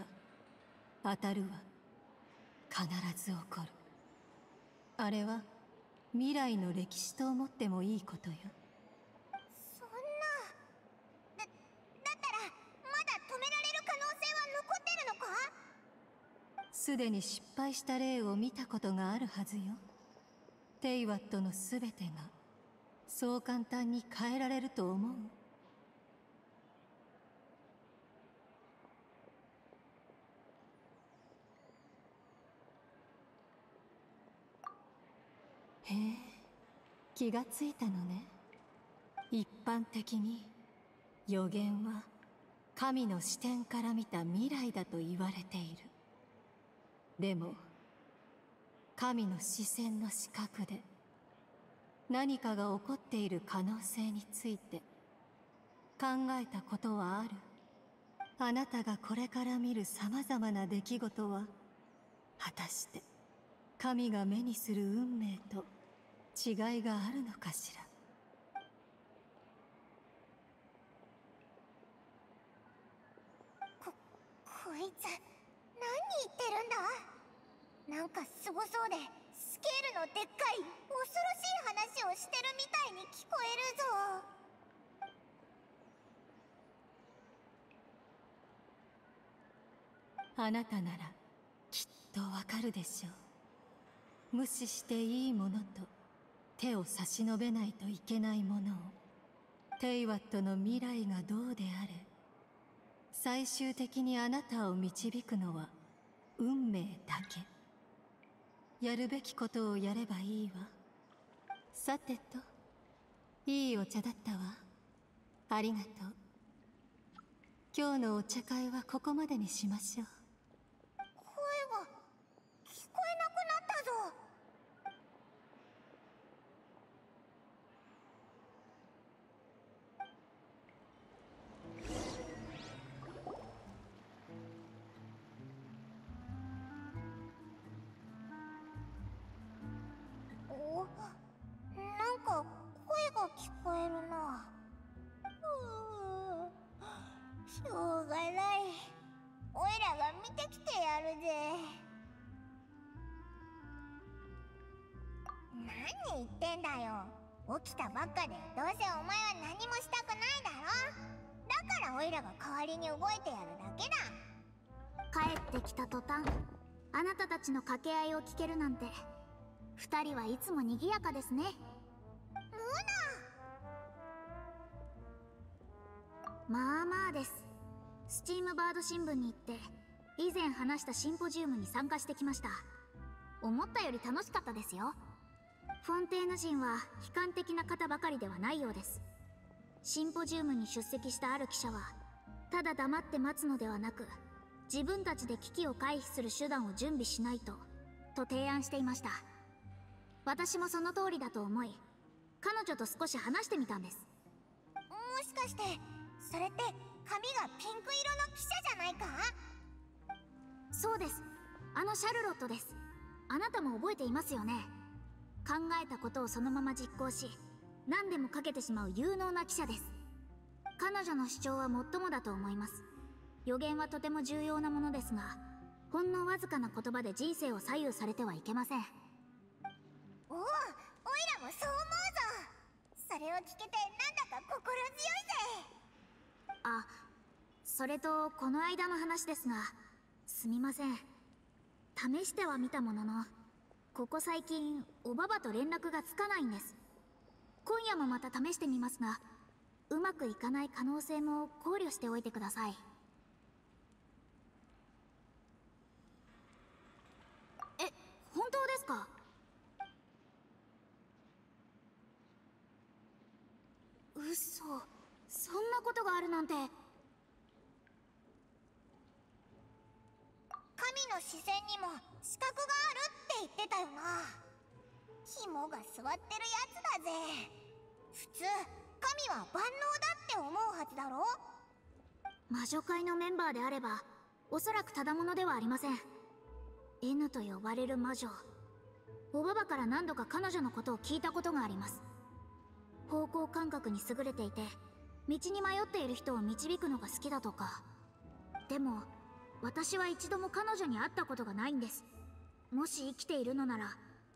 当たるわ。必ず起こる。あれは未来の歴史と思ってもいいことよ。そんな、だったらまだ止められる可能性は残ってるのか？すでに失敗した例を見たことがあるはずよ。テイワットのすべてがそう簡単に変えられると思う？へえ、気がついたのね。一般的に予言は神の視点から見た未来だと言われている。でも神の視線の視覚で何かが起こっている可能性について考えたことはある？あなたがこれから見るさまざまな出来事は果たして神が目にする運命と違いがあるのかしら。こいつ何言ってるんだ。なんかすごそうでスケールのでっかい恐ろしい話をしてるみたいに聞こえるぞ。あなたならきっとわかるでしょう。無視していいものと手を差し伸べないといけないものを。テイワットの未来がどうであれ、最終的にあなたを導くのは運命だけ。やるべきことをやればいいわ。さてと、いいお茶だったわ。ありがとう。今日のお茶会はここまでにしましょう。何言ってんだよ。起きたばっかでどうせお前は何もしたくないだろ。だからオイラが代わりに動いてやるだけだ。帰ってきた途端あなたたちの掛け合いを聞けるなんて、2人はいつもにぎやかですね。ルナ、まあまあです。スチームバード新聞に行って以前話したシンポジウムに参加してきました。思ったより楽しかったですよ。フォンテーヌ人は悲観的な方ばかりではないようです。シンポジウムに出席したある記者は、ただ黙って待つのではなく自分たちで危機を回避する手段を準備しないと提案していました。私もその通りだと思い、彼女と少し話してみたんです。もしかしてそれって髪がピンク色の記者じゃないか？そうです。あのシャルロットです。あなたも覚えていますよね。考えたことをそのまま実行し、何でもかけてしまう有能な記者です。彼女の主張はもっともだと思います。予言はとても重要なものですが、ほんのわずかな言葉で人生を左右されてはいけません。おお、オイラもそう思うぞ。それを聞けてなんだか心強いぜ。あ、それとこの間の話ですが、すみません。試してはみたものの、ここ最近おばばと連絡がつかないんです。今夜もまた試してみますが、うまくいかない可能性も考慮しておいてください。え、本当ですか？嘘、そんなことがあるなんて。神の視線にも資格があるって言ってたよな。肝が座ってるやつだぜ。普通神は万能だって思うはずだろ。魔女界のメンバーであればおそらくただものではありません。 N と呼ばれる魔女、おばばから何度か彼女のことを聞いたことがあります。方向感覚に優れていて、道に迷っている人を導くのが好きだとか。でも私は一度も彼女に会ったことがないんです。もし生きているのなら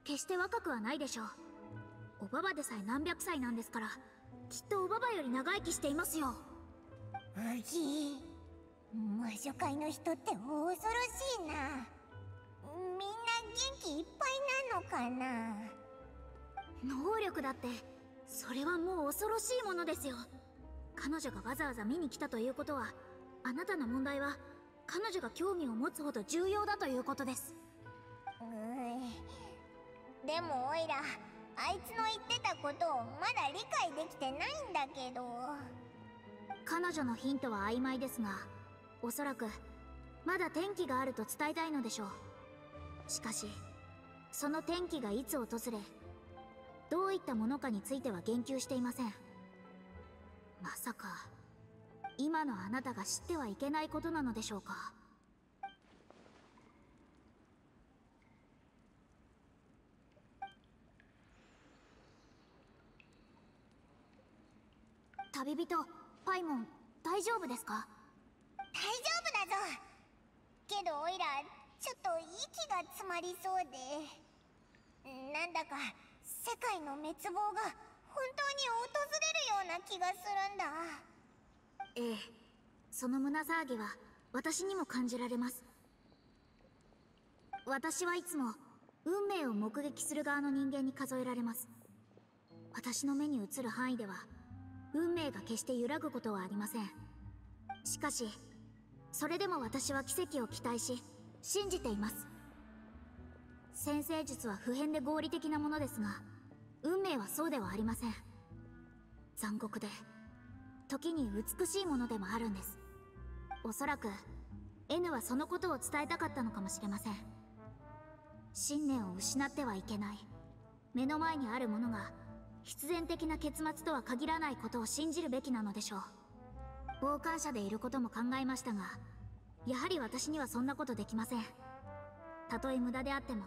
決して若くはないでしょう。おばばでさえ何百歳なんですから、きっとおばばより長生きしていますよ。あき、魔女界の人って恐ろしいな。みんな元気いっぱいなのかな。能力だってそれはもう恐ろしいものですよ。彼女がわざわざ見に来たということは、あなたの問題は彼女が興味を持つほど重要だということです。でもオイラ、あいつの言ってたことをまだ理解できてないんだけど。彼女のヒントは曖昧ですが、おそらくまだ天気があると伝えたいのでしょう。しかしその天気がいつ訪れ、どういったものかについては言及していません。まさか今のあなたが知ってはいけないことなのでしょうか。旅人パイモン、大丈夫ですか？大丈夫だぞ。けどオイラちょっと息が詰まりそうで、なんだか世界の滅亡が本当に訪れるような気がするんだ。ええ、その胸騒ぎは私にも感じられます。私はいつも運命を目撃する側の人間に数えられます。私の目に映る範囲では運命が決して揺らぐことはありません。しかしそれでも私は奇跡を期待し信じています。占星術は普遍で合理的なものですが、運命はそうではありません。残酷で時に美しいものでもあるんです。おそらく N はそのことを伝えたかったのかもしれません。信念を失ってはいけない、目の前にあるものが必然的な結末とは限らないことを信じるべきなのでしょう。傍観者でいることも考えましたが、やはり私にはそんなことできません。たとえ無駄であっても、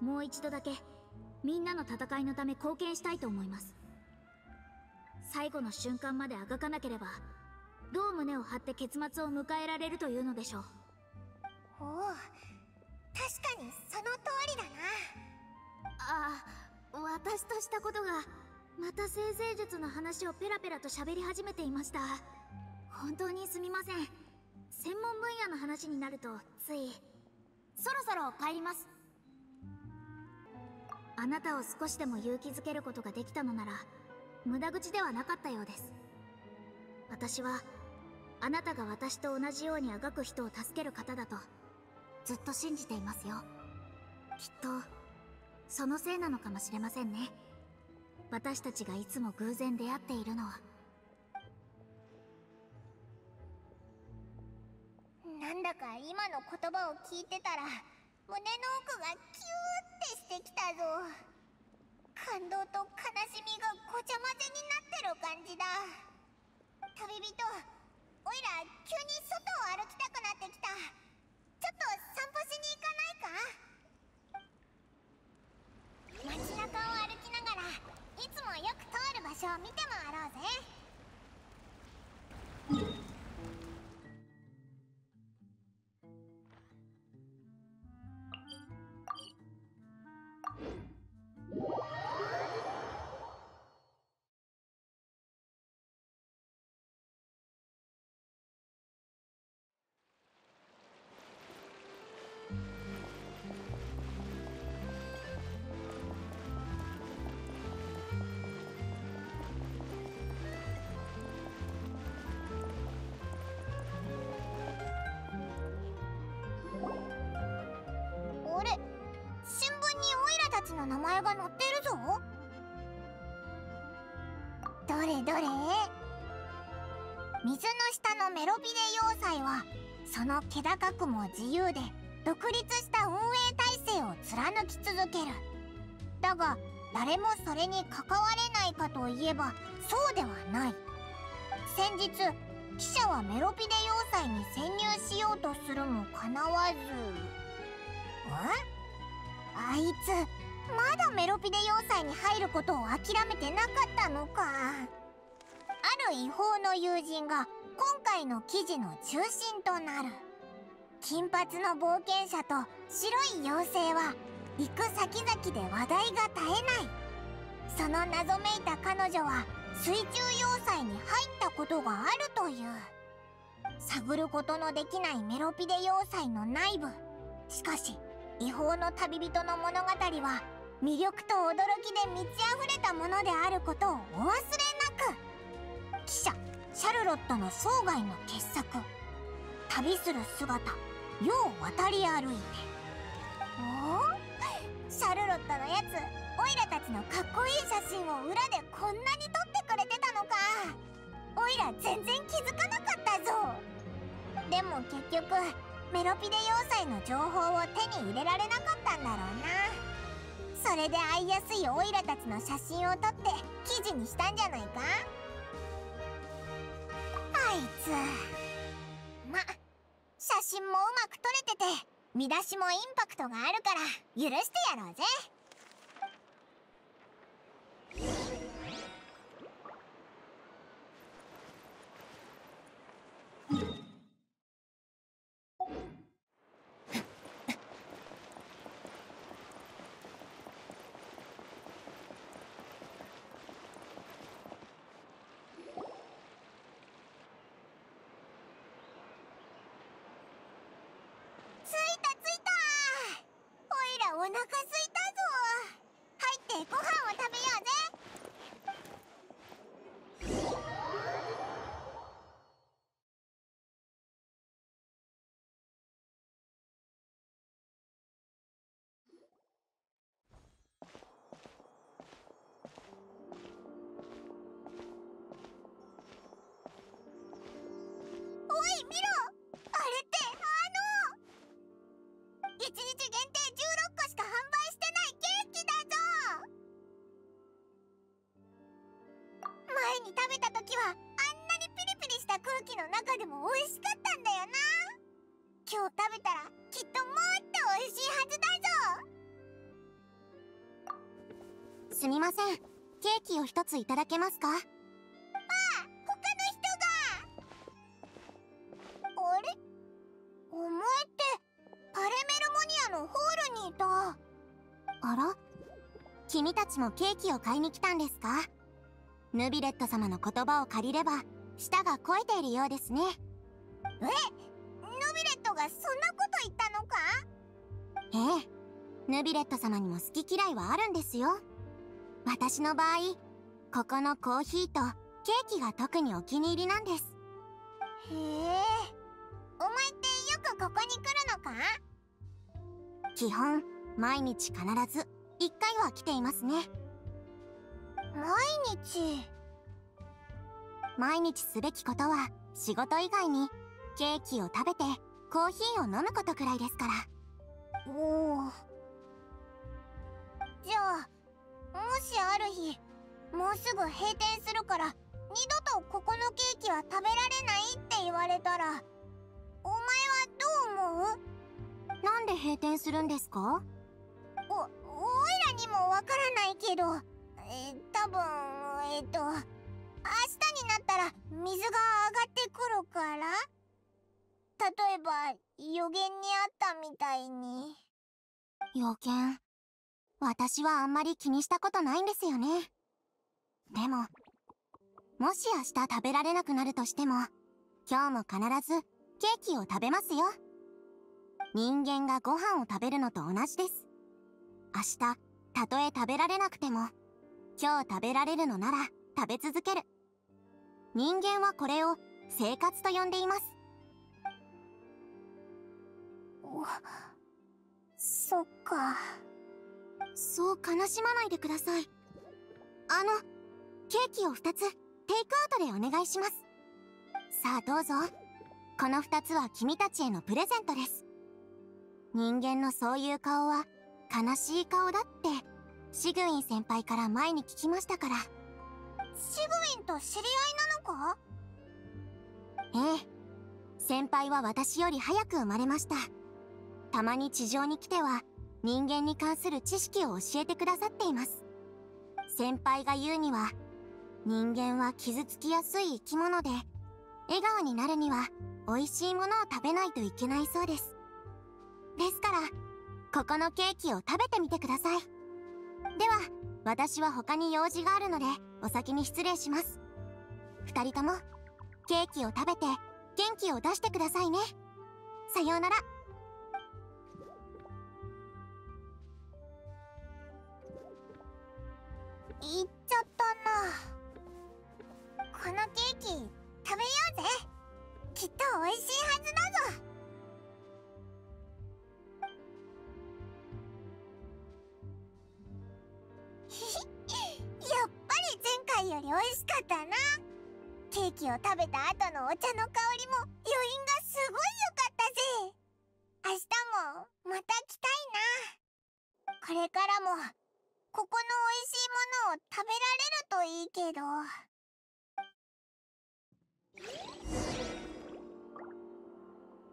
もう一度だけみんなの戦いのため貢献したいと思います。最後の瞬間まであがかなければ、どう胸を張って結末を迎えられるというのでしょう。おお、確かにその通りだな。ああ、私としたことがまた生成術の話をペラペラと喋り始めていました。本当にすみません。専門分野の話になるとつい。そろそろ帰ります。あなたを少しでも勇気づけることができたのなら、無駄口ではなかったようです。私はあなたが私と同じようにあがく人を助ける方だとずっと信じていますよ。きっとそのせいなのかもしれませんね。私たちがいつも偶然出会っているのは。なんだか今の言葉を聞いてたら胸の奥がキューってしてきたぞ。感動と悲しみがごちゃ混ぜになってる感じだ。旅人、おいら急に外を歩きたくなってきた。ちょっと散歩しに行かないか？街中を歩きながらいつもよく通る場所を見て回ろうぜ。名前が載ってるぞ。どれどれ。水の下のメロビデ要塞はその気高くも自由で独立した運営体制を貫き続ける。だが誰もそれに関われないかといえばそうではない。先日記者はメロビデ要塞に潜入しようとするもかなわず、あいつまだメロピデ要塞に入ることを諦めてなかったのか。ある違法の友人が今回の記事の中心となる。金髪の冒険者と白い妖精は行く先々で話題が絶えない。その謎めいた彼女は水中要塞に入ったことがあるという。探ることのできないメロピデ要塞の内部。しかし違法の旅人の物語は魅力と驚きで満ち溢れたものであることをお忘れなく。記者シャルロットの生涯の傑作。旅する姿よう渡り歩いて。おお、シャルロットのやつ、オイラたちのかっこいい写真を裏でこんなに撮ってくれてたのか。オイラ全然気づかなかったぞ。でも結局メロピデ要塞の情報を手に入れられなかったんだろうな。それで会いやすいオイラたちの写真を撮って記事にしたんじゃないか。あいつ、写真もうまく撮れてて見出しもインパクトがあるから許してやろうぜ。お腹すいたぞ。入ってご飯を食べようぜ。おい見ろ、あれって1日限定16個しか販売してないケーキだぞ。前に食べた時はあんなにピリピリした空気の中でも美味しかったんだよな。今日食べたらきっともっと美味しいはずだぞ。すみません、ケーキを一ついただけますか？ああ、他の人が。あれ、お前ってパレメルモニアのホールにいた。あら、君たちもケーキを買いに来たんですか？ヌビレット様の言葉を借りれば舌が肥えているようですね。え、ノビレットがそんなこと言ったのか？ええ、ヌビレット様にも好き嫌いはあるんですよ。私の場合、ここのコーヒーとケーキが特にお気に入りなんです。へえ、お前ってよくここに来るのか？基本毎日必ず1回は来ていますね。毎日すべきことは仕事以外にケーキを食べてコーヒーを飲むことくらいですから。おお、じゃあもしある日もうすぐ閉店するから二度とここのケーキは食べられないって言われたら、お前はどう思う？なんで閉店するんですか？おいらにもわからないけど、多分明日になったら水が上がってくるから、例えば予言にあったみたいに。予言、私はあんまり気にしたことないんですよね。でも、もし明日食べられなくなるとしても、今日も必ずケーキを食べますよ。人間がご飯を食べるのと同じです。明日たとえ食べられなくても、今日食べられるのなら食べ続ける。人間はこれを生活と呼んでいます。そっか。そう悲しまないでください。ケーキを2つテイクアウトでお願いします。さあどうぞ。この2つは君たちへのプレゼントです。人間のそういう顔は悲しい顔だってシグウィン先輩から前に聞きましたから。シグウィンと知り合いなのか？ええ、先輩は私より早く生まれました。たまに地上に来ては人間に関する知識を教えてくださっています。先輩が言うには、人間は傷つきやすい生き物で、笑顔になるには美味しいものを食べないといけないそうです。ですからここのケーキを食べてみてください。では私は他に用事があるのでお先に失礼します。2人ともケーキを食べて元気を出してくださいね。さようなら。行っちゃったな。このケーキ食べようぜ。きっとおいしいはずだぞ。やっぱり前回よりおいしかったな。ケーキを食べた後のお茶の香りも余韻がすごい良かったぜ。明日もまた来たいな。これからもここのおいしいものを食べられるといいけど。